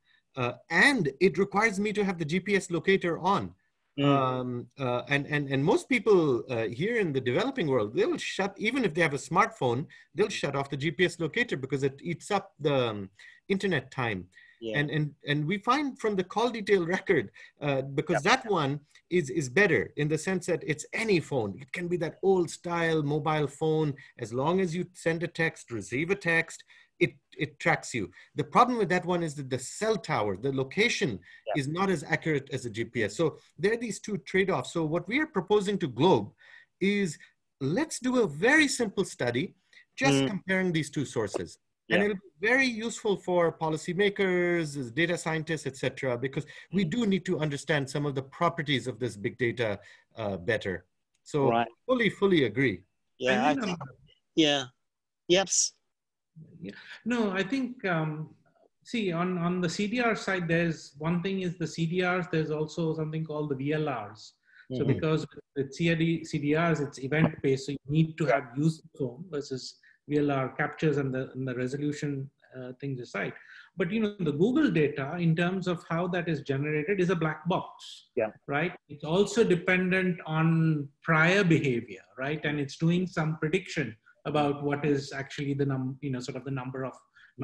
and it requires me to have the GPS locator on. And most people here in the developing world, they will shut, even if they have a smartphone, they'll shut off the GPS locator because it eats up the internet time. Yeah. And we find from the call detail record, because that one is better in the sense that it's any phone. It can be that old style mobile phone. As long as you send a text, receive a text, it tracks you. The problem with that one is that the cell tower, the location is not as accurate as a GPS. So there are these two trade-offs. So what we are proposing to Globe is let's do a very simple study, just comparing these two sources. And it'll be very useful for policymakers, data scientists, etc., because we do need to understand some of the properties of this big data better. So fully agree. Yeah, I think, No, I think, see, on the CDR side, there's one thing is the CDRs, there's also something called the VLRs. So because with CDRs, it's event-based, so you need to have user zone versus VLR captures and the resolution things aside. But, you know, the Google data in terms of how that is generated is a black box, right? It's also dependent on prior behavior, right? And it's doing some prediction about what is actually the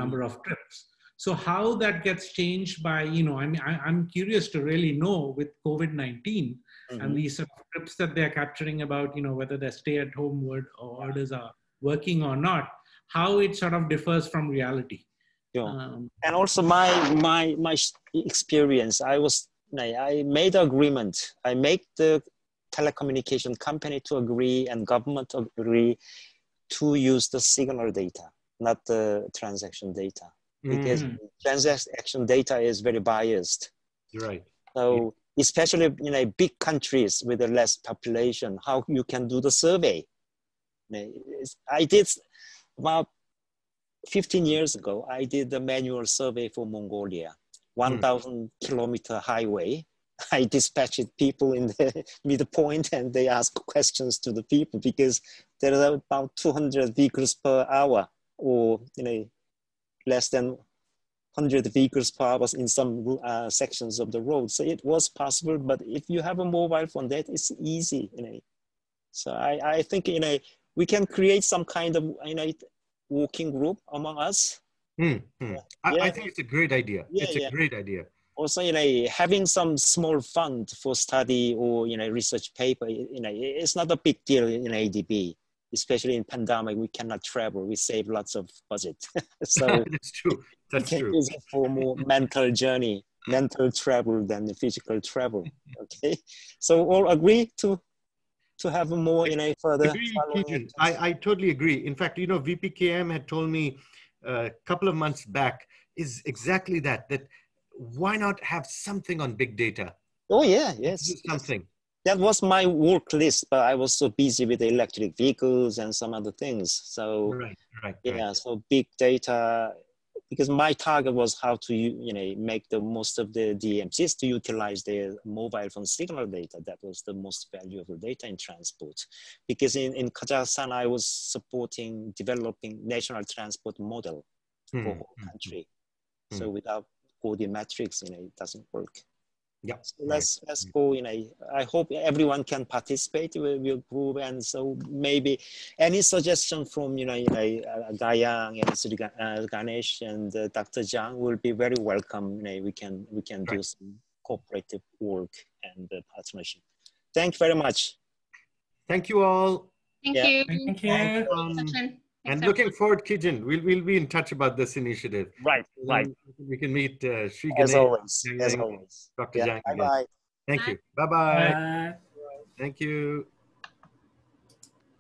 number of trips. So how that gets changed by, you know, I'm curious to really know with COVID-19 and these sort of trips that they're capturing about, you know, whether they're stay-at-home orders are working or not, how it sort of differs from reality. And also my experience, I made an agreement. I made the telecommunication company to agree and government to agree to use the signal data, not the transaction data, because transaction data is very biased. So especially in big countries with a less population, how you can do the survey. I did about 15 years ago, I did the manual survey for Mongolia, 1,000 kilometer highway. I dispatched people in the midpoint and they asked questions to the people because there are about 200 vehicles per hour or less than 100 vehicles per hour in some sections of the road. So it was possible, but if you have a mobile phone, that is easy. So I think we can create some kind of working group among us. I think it's a great idea. It's a great idea. Also, having some small fund for study or research paper, it's not a big deal in ADB, especially in pandemic. We cannot travel. We save lots of budget. So that's true. That's true. Use it for more mental journey, mental travel than the physical travel. Okay, so all agree to have more further. I totally agree. In fact, VPKM had told me a couple of months back is exactly that why not have something on big data? Oh yeah, yes. Something. That was my work list, but I was so busy with the electric vehicles and some other things. So so big data, because my target was how to make the most of the DMCs to utilize their mobile phone signal data. That was the most valuable data in transport. Because in Kazakhstan, I was supporting developing national transport model for whole country. So without coordinametrics, it doesn't work. So let's go, I hope everyone can participate with your group. And so maybe any suggestion from, Gayang and Sri Ganesh and Dr. Jang will be very welcome. We can do some cooperative work and partnership. Thank you very much. Thank you all. Thank you. Thank you. And looking forward, Ki-Joon, we'll be in touch about this initiative. Right. We can meet Sri Ganesh, as always. Dr. Jang. Bye-bye. Thank you. Bye-bye. Thank you.